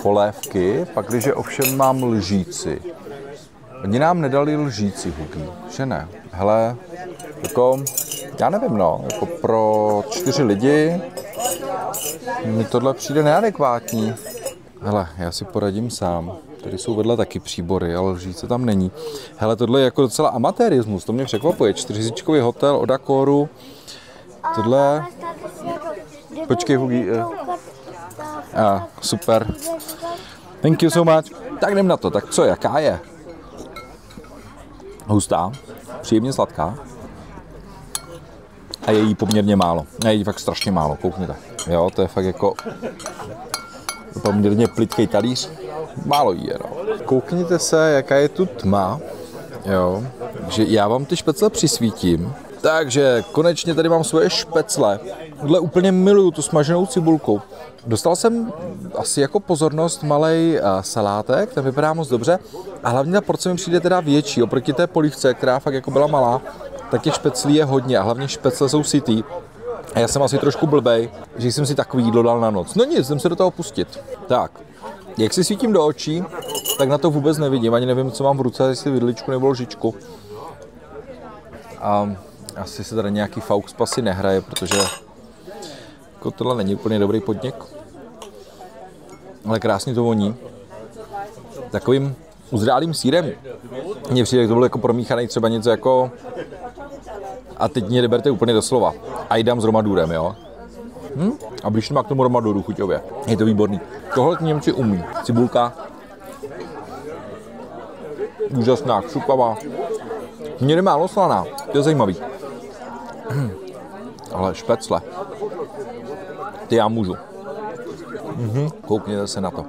polévky, pakliže ovšem mám lžíci. Oni nám nedali lžíci hudí, že ne? Hele, jako, já nevím, no, jako pro 4 lidi mi tohle přijde neadekvátní. Hele, já si poradím sám. Tady jsou vedle taky příbory, ale lžíce tam není. Hele, tohle je jako docela amatérismus, to mě překvapuje. 4hvězdičkový hotel od Accoru. Tohle... Počkej, Hugi. Super. Thank you so much. Tak jdem na to, tak co, jaká je? Hustá, příjemně sladká. A je jí poměrně málo. A je jí fakt strašně málo, koukněte. Jo, to je fakt jako poměrně plitký talíř. Málo jí je, no. Koukněte se, jaká je tu tma. Jo, že já vám ty špecle přisvítím. Takže konečně tady mám svoje špecle. Tohle úplně miluju, tu smaženou cibulku. Dostal jsem asi jako pozornost malej salátek, ten vypadá moc dobře. A hlavně ta porce mi přijde teda větší, oproti té polívce, která fakt jako byla malá. Tak těch špeclí je hodně a hlavně špecle jsou sytý. A já jsem asi trošku blbej, že jsem si takový jídlo dal na noc. No nic, jsem se do toho pustit. Tak, jak si svítím do očí, tak na to vůbec nevidím. Ani nevím, co mám v ruce, jestli vidličku nebo lžičku. A asi se tady nějaký faux pasy nehraje, protože Jako tohle není úplně dobrý podnik, ale krásně to voní. Takovým uzrálým sýrem. Mně přijde, to bylo jako promíchaný třeba něco jako... A teď mě neberte úplně doslova. A jdám s romadurem, jo? A blíž má k tomu romaduru chuťově. Je to výborný. Tohle Němci umí. Cibulka. Úžasná, šupavá. Mně jde málo slaná. To je zajímavý. Ale špecle. Ty já můžu. Koukněte se na to.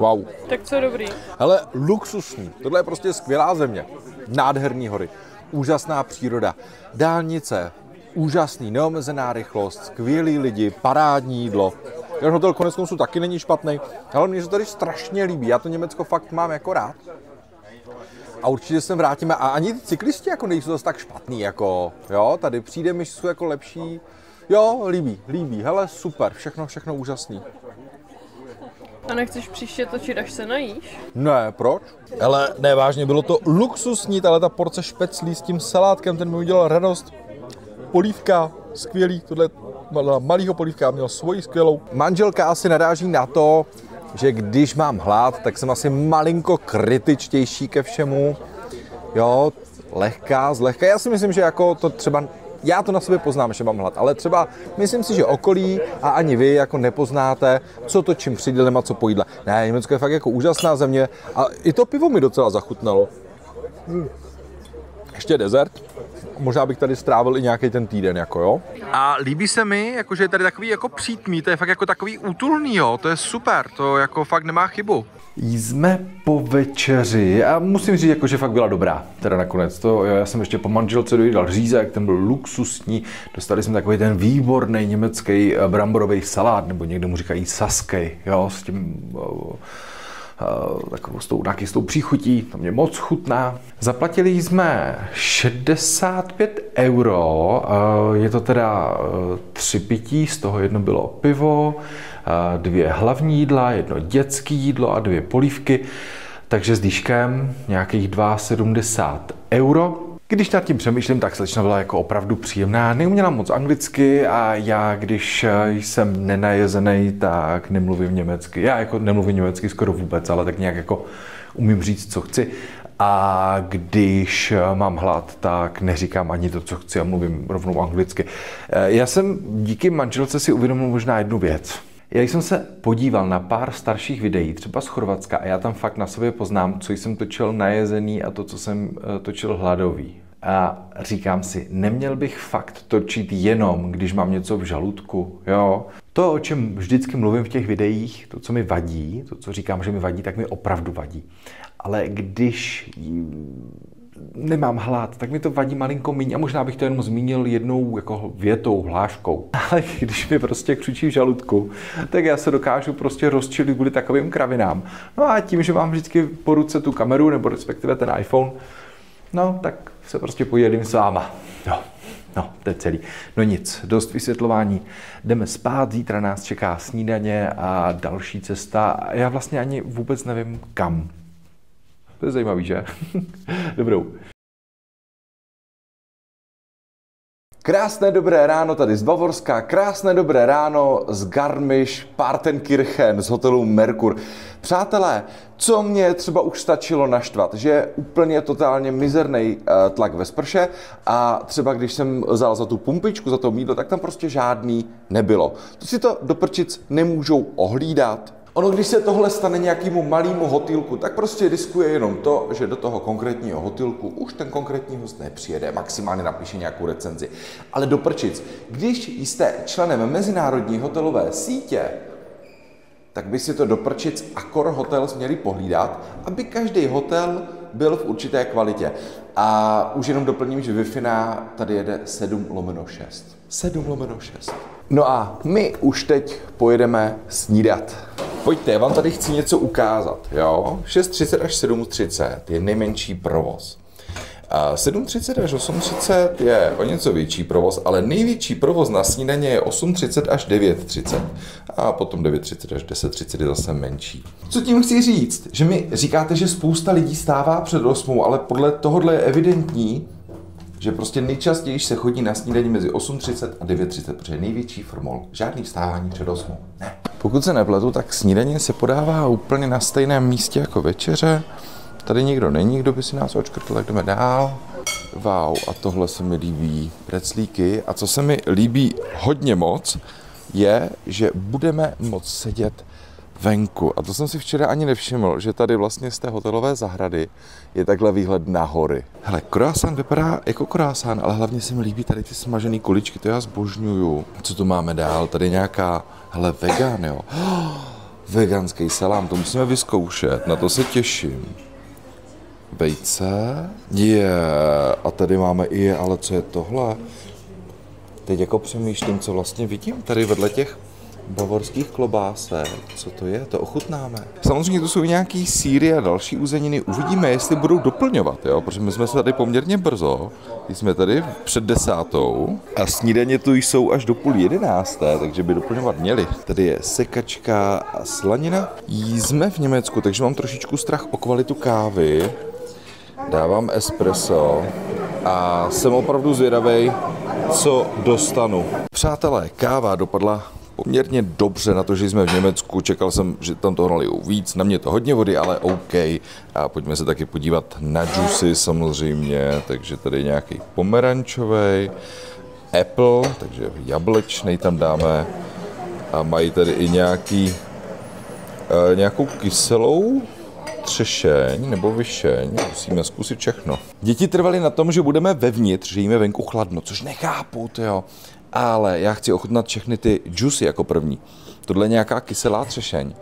Wow. Tak co je dobrý? Hele, luxusní. Tohle je prostě skvělá země. Nádherný hory, úžasná příroda, dálnice, úžasný, neomezená rychlost, skvělí lidi, parádní jídlo. Ten hotel konec konců taky není špatný, ale mně se tady strašně líbí, já to Německo fakt mám jako rád. A určitě se vrátíme, a ani ty cyklisti jako nejsou zase tak špatný, jako jo, tady přijde mi, že jsou jako lepší. Jo, líbí, hele, super, všechno úžasný. A nechceš příště točit, až se najíš? Ne, proč? Ale ne, vážně, bylo to luxusní, ale ta porce špeclí s tím salátkem, ten mi udělal radost. Polívka, skvělý, tohle malýho polívka, měl svoji skvělou. Manželka asi naráží na to, že když mám hlad, tak jsem asi malinko kritičtější ke všemu. Jo, zlehka. Já si myslím, že jako to třeba... Já to na sobě poznám, že mám hlad, ale třeba myslím si, že okolí a ani vy jako nepoznáte, co to čím přidělem a co po jídle. Ne, Německo je fakt jako úžasná země a i to pivo mi docela zachutnalo. Ještě dezert. Možná bych tady strávil i nějaký ten týden, jako jo. A líbí se mi, jakože je tady takový jako přítmý, to je fakt jako takový útulný, jo, to je super, to jako fakt nemá chybu. Jsme po večeři a musím říct, jakože fakt byla dobrá, teda nakonec to, jo, já jsem ještě po manželce dojídal řízek, ten byl luxusní, dostali jsme takový ten výborný německý bramborový salát, nebo někde mu říkají saskej, jo, s tím... takovou s tou příchutí, to mě moc chutná. Zaplatili jsme 65 €, je to teda 3 pití, z toho jedno bylo pivo, 2 hlavní jídla, 1 dětské jídlo a 2 polívky, takže s dýškem nějakých 72 €. Když nad tím přemýšlím, tak slečna byla jako opravdu příjemná, neuměla moc anglicky a já, když jsem nenajezený, tak nemluvím německy. Já jako nemluvím německy skoro vůbec, ale tak nějak jako umím říct, co chci. A když mám hlad, tak neříkám ani to, co chci a mluvím rovnou anglicky. Já jsem díky manželce si uvědomil možná jednu věc. Já jsem se podíval na pár starších videí, třeba z Chorvatska, a já tam fakt na sobě poznám, co jsem točil najezený a to, co jsem točil hladový. A říkám si, neměl bych fakt točit jenom, když mám něco v žaludku, jo. To, o čem vždycky mluvím v těch videích, to, co mi vadí, to, co říkám, že mi vadí, tak mi opravdu vadí. Ale když nemám hlad, tak mi to vadí malinko míň a možná bych to jenom zmínil jednou jako větou, hláškou. Ale když mi prostě křučí v žaludku, tak já se dokážu prostě rozčilit kvůli takovým kravinám. No a tím, že mám vždycky po ruce tu kameru, nebo respektive ten iPhone, no tak se prostě podělím s váma. No, to je celý. No nic, dost vysvětlování. Jdeme spát, zítra nás čeká snídaně a další cesta. Já vlastně ani vůbec nevím kam. To je zajímavý, že? Dobrou. Krásné dobré ráno tady z Bavorska, krásné dobré ráno z Garmisch-Partenkirchen, z hotelu Mercure. Přátelé, co mě třeba už stačilo naštvat, že je úplně totálně mizerný tlak ve sprše a třeba když jsem vzal za tu pumpičku, za to mýdlo, tak tam prostě žádný nebylo. To si to do prčic nemůžou ohlídat. Ono, když se tohle stane nějakému malému hotýlku, tak prostě riskuje jenom to, že do toho konkrétního hotýlku už ten konkrétní host nepřijede, maximálně napíše nějakou recenzi. Ale do prčic, když jste členem mezinárodní hotelové sítě, tak by si to do prčic Accor Hotels měli pohlídat, aby každý hotel byl v určité kvalitě. A už jenom doplním, že Wi-Fi tady jede 7/6. 7/6. No a my už teď pojedeme snídat. Pojďte, já vám tady chci něco ukázat, jo? 6.30 až 7.30 je nejmenší provoz. 7.30 až 8.30 je o něco větší provoz, ale největší provoz na snídaně je 8.30 až 9.30. A potom 9.30 až 10.30 je zase menší. Co tím chci říct? Že mi říkáte, že spousta lidí stává před 8, ale podle tohohle je evidentní, že prostě nejčastěji se chodí na snídaní mezi 8:30 a 9:30, protože je největší formol. Žádný vstávání před 8. Ne. Pokud se nepletu, tak snídaně se podává úplně na stejném místě jako večeře. Tady nikdo není, kdo by si nás odškrtl, tak jdeme dál. Wow, a tohle se mi líbí, preclíky. A co se mi líbí hodně moc, je, že budeme moc sedět venku. A to jsem si včera ani nevšiml, že tady vlastně z té hotelové zahrady je takhle výhled na hory. Hele, croissant vypadá jako croissant, ale hlavně se mi líbí tady ty smažené kuličky, to já zbožňuju. Co tu máme dál? Tady nějaká, hele, vegan, jo. Oh, veganský salám, to musíme vyzkoušet, na to se těším. Vejce? A tady máme i, ale co je tohle? Teď jako přemýšlím, co vlastně vidím tady vedle těch bavorských klobásek. Co to je? To ochutnáme. Samozřejmě to jsou nějaký sýry a další uzeniny. Uvidíme, jestli budou doplňovat, jo? Protože my jsme se tady poměrně brzo. Jsme tady před 10. a snídaně tu jsou až do 10:30, takže by doplňovat měli. Tady je sekačka a slanina. Jsme v Německu, takže mám trošičku strach o kvalitu kávy. Dávám espresso a jsem opravdu zvědavej, co dostanu. Přátelé, káva dopadla poměrně dobře na to, že jsme v Německu. Čekal jsem, že tam toho nalijou víc, na mě to hodně vody, ale OK. A pojďme se taky podívat na džusy samozřejmě, takže tady nějaký pomerančový, apple, takže jablečnej tam dáme. A mají tady i nějaký, nějakou kyselou třešeň nebo vyšeň, musíme zkusit všechno. Děti trvaly na tom, že budeme vevnitř, že jíme venku chladno, což nechápu, jo. Ale já chci ochutnat všechny ty džusy jako první. Tohle je nějaká kyselá třešeň.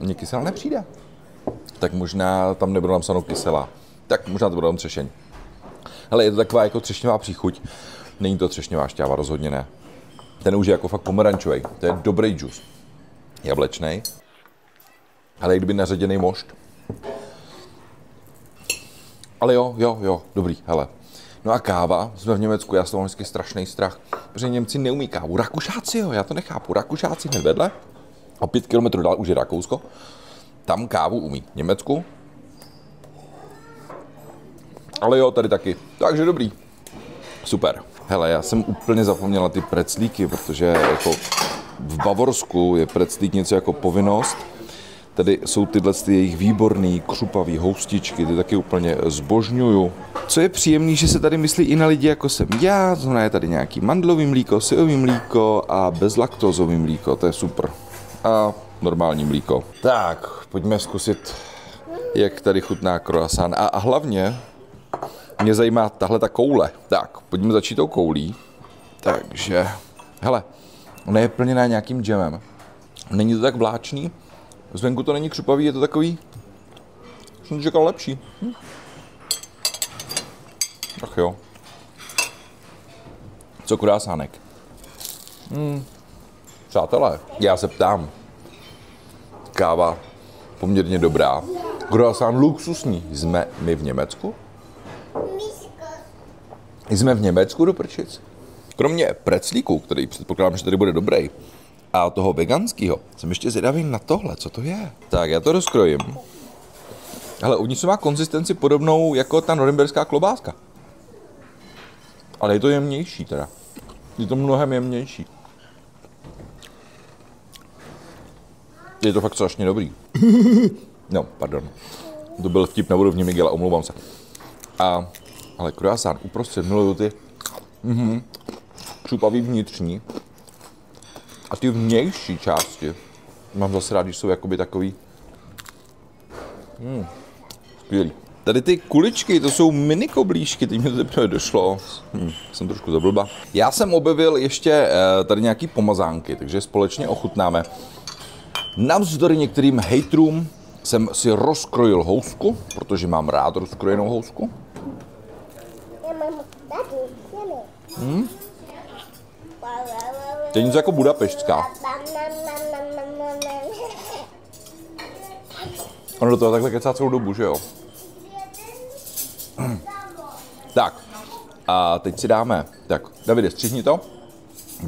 Mně kyselá nepřijde. Tak možná tam nebudu napsáno kyselá. Tak možná to bude tam třešeň. Hele, je to taková jako třešňová příchuť. Není to třešňová šťáva, rozhodně ne. Ten už je jako fakt pomerančový. To je dobrý džus. Jablečnej. Ale i kdyby naředěný mošt. Ale jo, dobrý, hele. No a káva, jsme v Německu, já jsem mám vždycky strašný strach, protože Němci neumí kávu. Rakušáci, jo, já to nechápu, Rakušáci hned vedle a 5 kilometrů dál už je Rakousko, tam kávu umí. V Německu, ale jo, tady taky, takže dobrý, super. Hele, já jsem úplně zapomněla ty preclíky, protože jako v Bavorsku je preclík něco jako povinnost. Tady jsou tyhle jejich výborný, křupavý houstičky, ty taky úplně zbožňuju. Co je příjemný, že se tady myslí i na lidi, jako jsem já, znamená je tady nějaký mandlový mlíko, sojový mlíko a bezlaktózový mlíko, to je super. A normální mlíko. Tak, pojďme zkusit, jak tady chutná croissant. A hlavně mě zajímá tahle ta koule. Tak, pojďme začít tou koulí. Takže, hele, ona je plněná nějakým džemem. Není to tak vláčný. Zvenku to není křupavý, je to takový, jsem čekal lepší. Ach jo. Co kruasánek? Přátelé, já se ptám. Káva poměrně dobrá. Kruasán luxusní. Jsme my v Německu? Jsme v Německu do prčic. Kromě preclíku, který předpokládám, že tady bude dobrý, a toho veganského jsem ještě zvědavý na tohle, co to je. Tak, já to rozkrojím. Hele, uvnitř má konzistenci podobnou jako ta norimberská klobáska. Ale je to jemnější teda. Je to mnohem jemnější. Je to fakt strašně dobrý. No, pardon. To byl vtip na úrovni Miguela, omlouvám se. Ale croissant uprostřed, miluju ty křupavý vnitřní. A ty vnější části mám zase rád, když jsou jakoby takový. Skvělý. Tady ty kuličky, to jsou mini koblížky, teď mi to teprve došlo. Jsem trošku zablba. Já jsem objevil ještě tady nějaký pomazánky, takže společně ochutnáme. Navzdory některým hejtrům jsem si rozkrojil housku, protože mám rád rozkrojenou housku. To je něco jako budapeštská. Ono do toho takhle kecá celou dobu, že jo? Tak, a teď si dáme, tak, Davide, střihni to.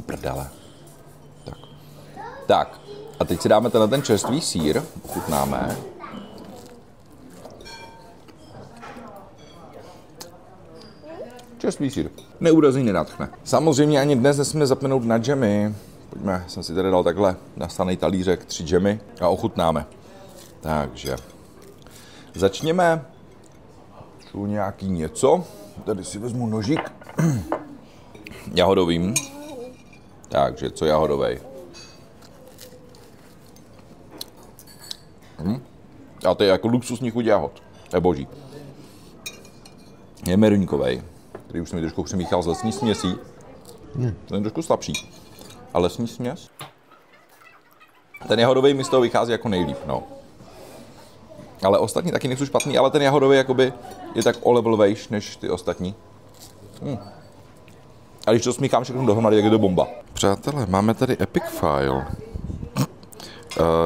Prdele. Tak, a teď si dáme tenhle ten čerstvý sýr, ochutnáme. Čerstvý sír. Neurazí nadchne. Samozřejmě ani dnes nesmíme zapomenout na džemy. Pojďme, jsem si tady dal takhle nastanej talířek 3 džemy a ochutnáme. Takže začněme. Tu nějaký něco. Tady si vezmu nožík. Jahodovým. Takže co jahodovej? A to je jako luxusní chuť jahod. To je boží. Je meruňkovej, který už jsem mi trošku přemíchal s lesní směsí. Ten je trošku slabší. A lesní směs? Ten jahodový mi z toho vychází jako nejlíp, no. Ale ostatní taky nejsou špatný, ale ten jahodový jakoby je tak o level vejš než ty ostatní. A když to smíchám všechno dohromady, tak je to bomba. Přátelé, máme tady epic file.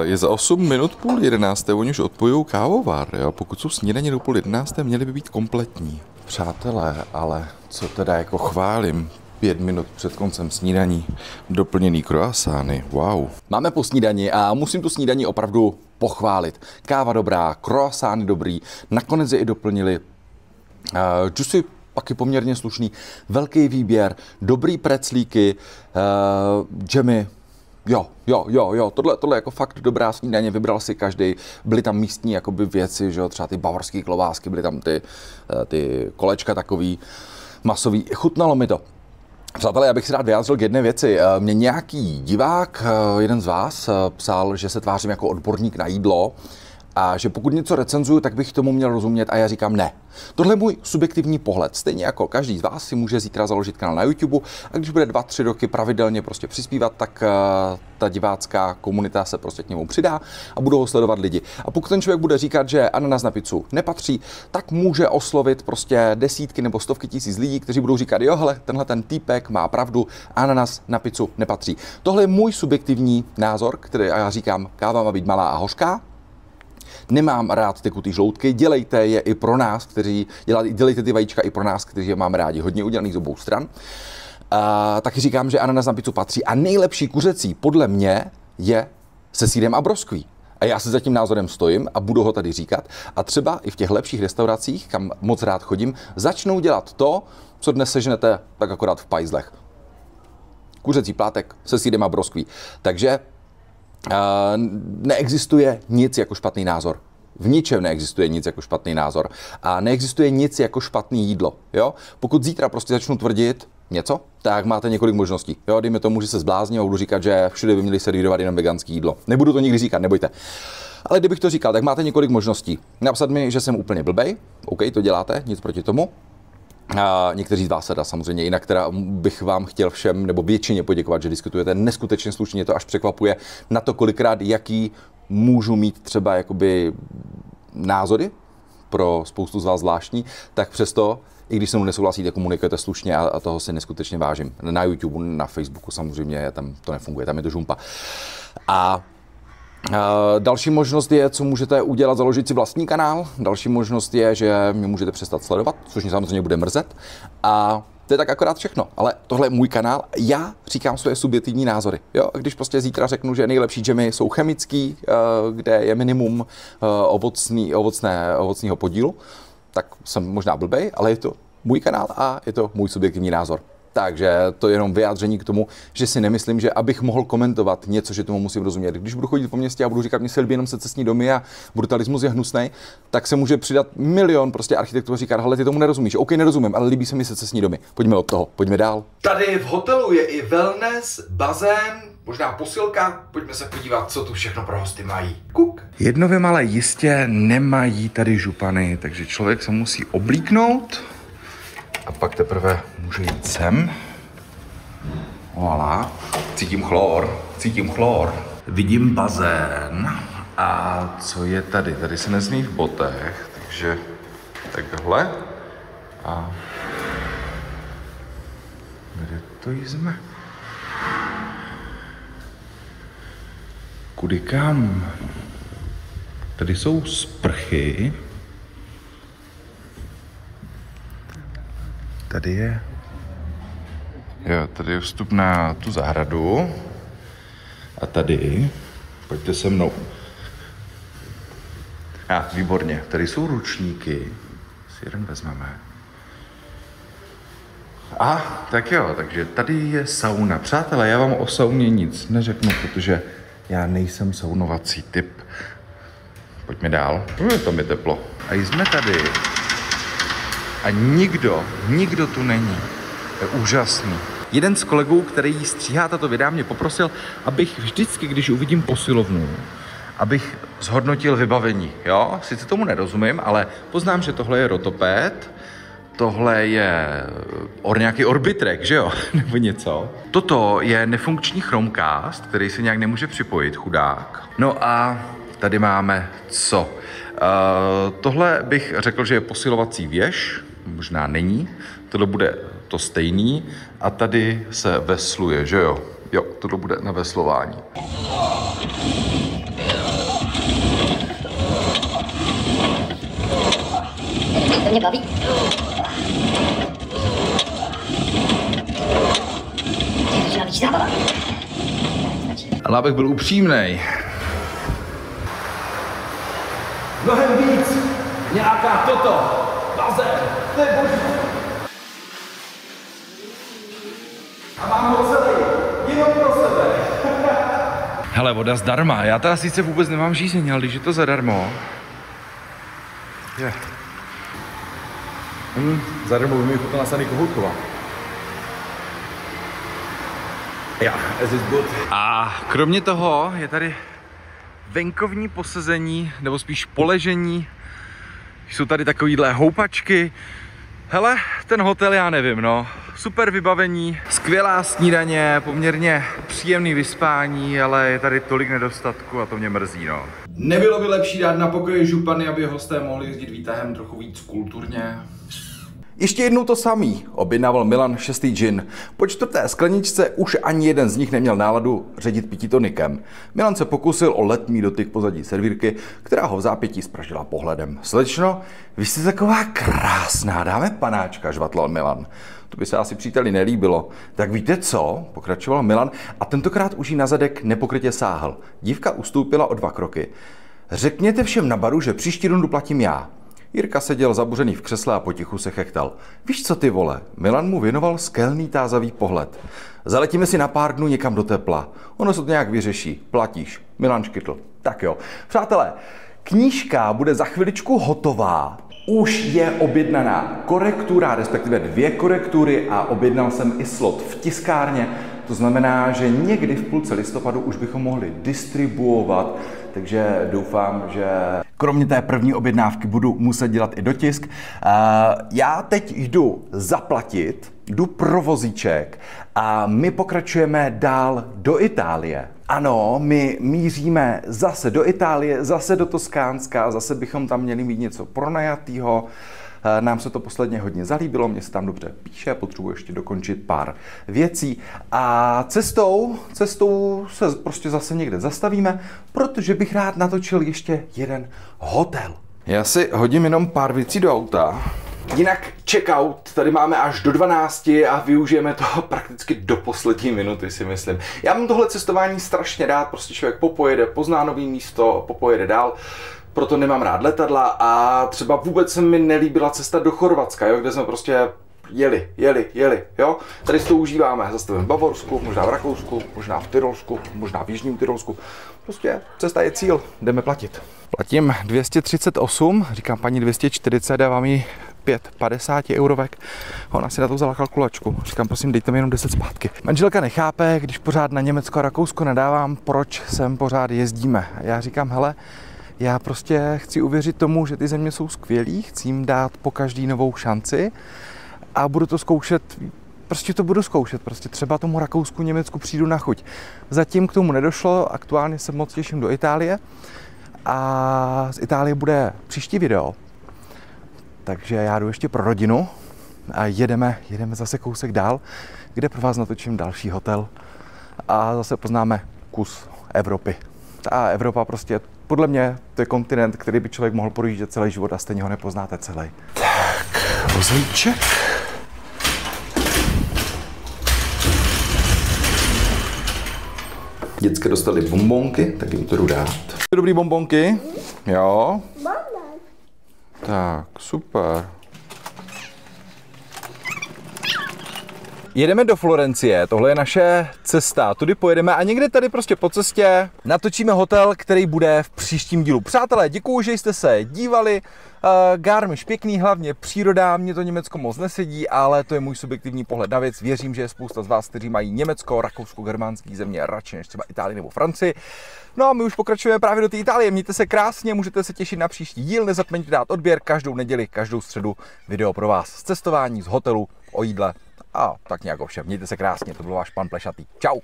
Je za 8 minut půl 11. Oni už odpojou kávovar, jo? Pokud jsou snídaně do půl 11. měly by být kompletní. Přátelé, ale co teda jako chválím? 5 minut před koncem snídaní doplněný croissány, wow. Máme po snídani a musím tu snídaní opravdu pochválit. Káva dobrá, croissány dobrý, nakonec je i doplnili. Juicy pak je poměrně slušný, velký výběr, dobrý preclíky, džemy. Jo, tohle jako fakt dobrá snídaně, vybral si každý, byly tam místní jakoby věci, že jo, třeba ty bavorský klobásky, byly tam ty kolečka takový masový, chutnalo mi to. Přátelé, já bych si rád vyjádřil k jedné věci. Mě nějaký divák, jeden z vás, psal, že se tvářím jako odborník na jídlo a že pokud něco recenzuju, tak bych tomu měl rozumět a já říkám ne. Tohle je můj subjektivní pohled. Stejně jako každý z vás si může zítra založit kanál na YouTube a když bude 2-3 roky pravidelně prostě přispívat, tak ta divácká komunita se prostě k němu přidá a budou ho sledovat lidi. A pokud ten člověk bude říkat, že ananas na pizzu nepatří, tak může oslovit prostě desítky nebo stovky tisíc lidí, kteří budou říkat, jo hele, tenhle ten týpek má pravdu, ananas na pizzu nepatří. Tohle je můj subjektivní názor, který já říkám, káva má být malá a hořká. Nemám rád ty kutý žloutky, dělejte je i pro nás, dělejte ty vajíčka i pro nás, kteří je máme rádi, hodně udělaných z obou stran. Taky říkám, že ananas na pizzu patří a nejlepší kuřecí podle mě je se sýrem a broskví. A já se za tím názorem stojím a budu ho tady říkat. A třeba i v těch lepších restauracích, kam moc rád chodím, začnou dělat to, co dnes seženete tak akorát v pajzlech. Kuřecí plátek se sýrem a broskví. Takže neexistuje nic jako špatný názor. V ničem neexistuje nic jako špatný názor. A neexistuje nic jako špatný jídlo. Jo? Pokud zítra prostě začnu tvrdit něco, tak máte několik možností. Jo? Dejme tomu, že se zblázním a budu říkat, že všude by měli servírovat jenom veganské jídlo. Nebudu to nikdy říkat, nebojte. Ale kdybych to říkal, tak máte několik možností. Napsat mi, že jsem úplně blbej. OK, to děláte, nic proti tomu. Někteří z vás se dá samozřejmě, jinak teda bych vám chtěl všem nebo většině poděkovat, že diskutujete neskutečně slušně, to až překvapuje na to, kolikrát jaký můžu mít třeba jakoby názory, pro spoustu z vás zvláštní, tak přesto, i když se mnou nesouhlasíte, komunikujete slušně a toho si neskutečně vážím. Na YouTube, na Facebooku samozřejmě, tam to nefunguje, tam je to žumpa. A další možnost je, co můžete udělat, založit si vlastní kanál. Další možnost je, že mě můžete přestat sledovat, což mě samozřejmě bude mrzet. A to je tak akorát všechno. Ale tohle je můj kanál, já říkám svoje subjektivní názory. Jo? Když prostě zítra řeknu, že nejlepší džemy jsou chemický, kde je minimum ovocného podílu, tak jsem možná blbej, ale je to můj kanál a je to můj subjektivní názor. Takže to je jenom vyjádření k tomu, že si nemyslím, že abych mohl komentovat něco, že tomu musím rozumět. Když budu chodit po městě a budu říkat, mě se líbí jenom se cestní domy a brutalismus je hnusný, tak se může přidat milion prostě architektů a říkat, hele, ty tomu nerozumíš. OK, nerozumím, ale líbí se mi se cestní domy. Pojďme od toho, pojďme dál. Tady v hotelu je i wellness, bazén, možná posilka. Pojďme se podívat, co tu všechno pro hosty mají. Kuk. Jednově, ale jistě nemají tady župany, takže člověk se musí oblíknout. A pak teprve můžu jít sem. Voilà. Cítím chlor. Vidím bazén. A co je tady? Tady se nesmí v botech, takže takhle. A kde to jsme? Kudy kam? Tady jsou sprchy. Tady je. Jo, tady je vstup na tu zahradu. A tady. Pojďte se mnou. Výborně. Tady jsou ručníky. Si jeden vezmeme. Tak jo, takže tady je sauna. Přátelé, já vám o sauně nic neřeknu, protože já nejsem saunovací typ. Pojďme dál. Tam je teplo. A jsme tady. A nikdo tu není. Je úžasný. Jeden z kolegů, který stříhá tato videa, mě poprosil, abych vždycky, když uvidím posilovnu, abych zhodnotil vybavení. Jo? Sice tomu nerozumím, ale poznám, že tohle je rotopéd, tohle je nějaký orbitrek, že jo? Nebo něco. Toto je nefunkční Chromecast, který se nějak nemůže připojit, chudák. No a tady máme co? Tohle bych řekl, že je posilovací věž. Možná není. Tohle bude to stejný. A tady se vesluje, že jo? Jo, tohle bude na veslování. To mě baví. Ale abych byl upřímnej. Mnohem víc. Nějaká toto. Bazén. To je boží. A mám ho celý. Jenom pro sebe. Hele, voda zdarma. Já teda sice vůbec nemám žízeň, ale když je to zadarmo. Je. Zadarmo by mi chutnala sady Kohoutkova. Já, es ist gut. A kromě toho je tady venkovní posezení, nebo spíš poležení. Jsou tady takovýhle houpačky. Hele, ten hotel já nevím, no. Super vybavení, skvělá snídaně, poměrně příjemný vyspání, ale je tady tolik nedostatku a to mě mrzí, no. Nebylo by lepší dát na pokoji župany, aby hosté mohli jezdit výtahem trochu víc kulturně? Ještě jednou to samý, objednával Milan 6. džin. Po 4. skleničce už ani jeden z nich neměl náladu ředit pití tonikem. Milan se pokusil o letmý dotyk pozadí servírky, která ho v zápětí spražila pohledem. Slečno, vy jste taková krásná, dáme panáčka, žvatlal Milan. To by se asi příteli nelíbilo. Tak víte co, pokračoval Milan a tentokrát už jí na zadek nepokrytě sáhl. Dívka ustoupila o 2 kroky. Řekněte všem na baru, že příští rundu platím já. Jirka seděl zabuřený v křesle a potichu se chechtal. Víš co, ty vole, Milan mu věnoval skelný tázavý pohled. Zaletíme si na pár dnů někam do tepla. Ono se to nějak vyřeší. Platíš. Milan škytl. Tak jo. Přátelé, knížka bude za chviličku hotová. Už je objednaná korektura, respektive 2 korektury a objednal jsem i slot v tiskárně. To znamená, že někdy v půlce listopadu už bychom mohli distribuovat, takže doufám, že kromě té první objednávky budu muset dělat i dotisk. Já teď jdu zaplatit, jdu pro vozíček a my pokračujeme dál do Itálie. Ano, my míříme zase do Itálie, zase do Toskánska, zase bychom tam měli mít něco pronajatýho. Nám se to posledně hodně zalíbilo, mně se tam dobře píše, potřebuji ještě dokončit pár věcí. A cestou se prostě zase někde zastavíme, protože bych rád natočil ještě jeden hotel. Já si hodím jenom pár věcí do auta. Jinak checkout tady máme až do 12 a využijeme to prakticky do poslední minuty, si myslím. Já mám tohle cestování strašně rád, prostě člověk popojede, pozná nový místo, popojede dál. Proto nemám rád letadla a třeba vůbec se mi nelíbila cesta do Chorvatska, jo, kde jsme prostě jeli, jo. Tady si to užíváme, zastavím v Bavorsku, možná v Rakousku, možná v Tyrolsku, možná v Jižním Tyrolsku. Prostě cesta je cíl, jdeme platit. Platím 238, říkám paní 240, dávám jí 5 50eurovek. Ona si na to vzala kalkulačku. Říkám, prosím, dejte mi jenom 10 zpátky. Manželka nechápe, když pořád na Německo a Rakousko nadávám, proč sem pořád jezdíme. Já říkám, hele, já prostě chci uvěřit tomu, že ty země jsou skvělý, chci jim dát po každý novou šanci a budu to zkoušet, prostě třeba tomu Rakousku, Německu přijdu na chuť. Zatím k tomu nedošlo, aktuálně se moc těším do Itálie a z Itálie bude příští video, takže já jdu ještě pro rodinu a jedeme zase kousek dál, kde pro vás natočím další hotel a zase poznáme kus Evropy. A Evropa prostě, podle mě, to je kontinent, který by člověk mohl projíždět celý život a stejně ho nepoznáte celý. Tak, vozíček. Děcka dostali bombonky, tak jim to jdu dát. Dobrý bombonky? Jo. Tak, super. Jedeme do Florencie, tohle je naše cesta, tudy pojedeme a někde tady prostě po cestě natočíme hotel, který bude v příštím dílu. Přátelé, děkuju, že jste se dívali. Garmisch pěkný, hlavně příroda, mě to Německo moc nesedí, ale to je můj subjektivní pohled na věc. Věřím, že je spousta z vás, kteří mají Německo, Rakousko, germánský země radši než třeba Itálii nebo Francii. No a my už pokračujeme právě do té Itálie. Mějte se krásně, můžete se těšit na příští díl, nezapomeňte dát odběr, každou neděli, každou středu video pro vás z cestování, z hotelu, o jídle a tak nějak o všem. Mějte se krásně, to byl váš Pan Plešatý. Čau!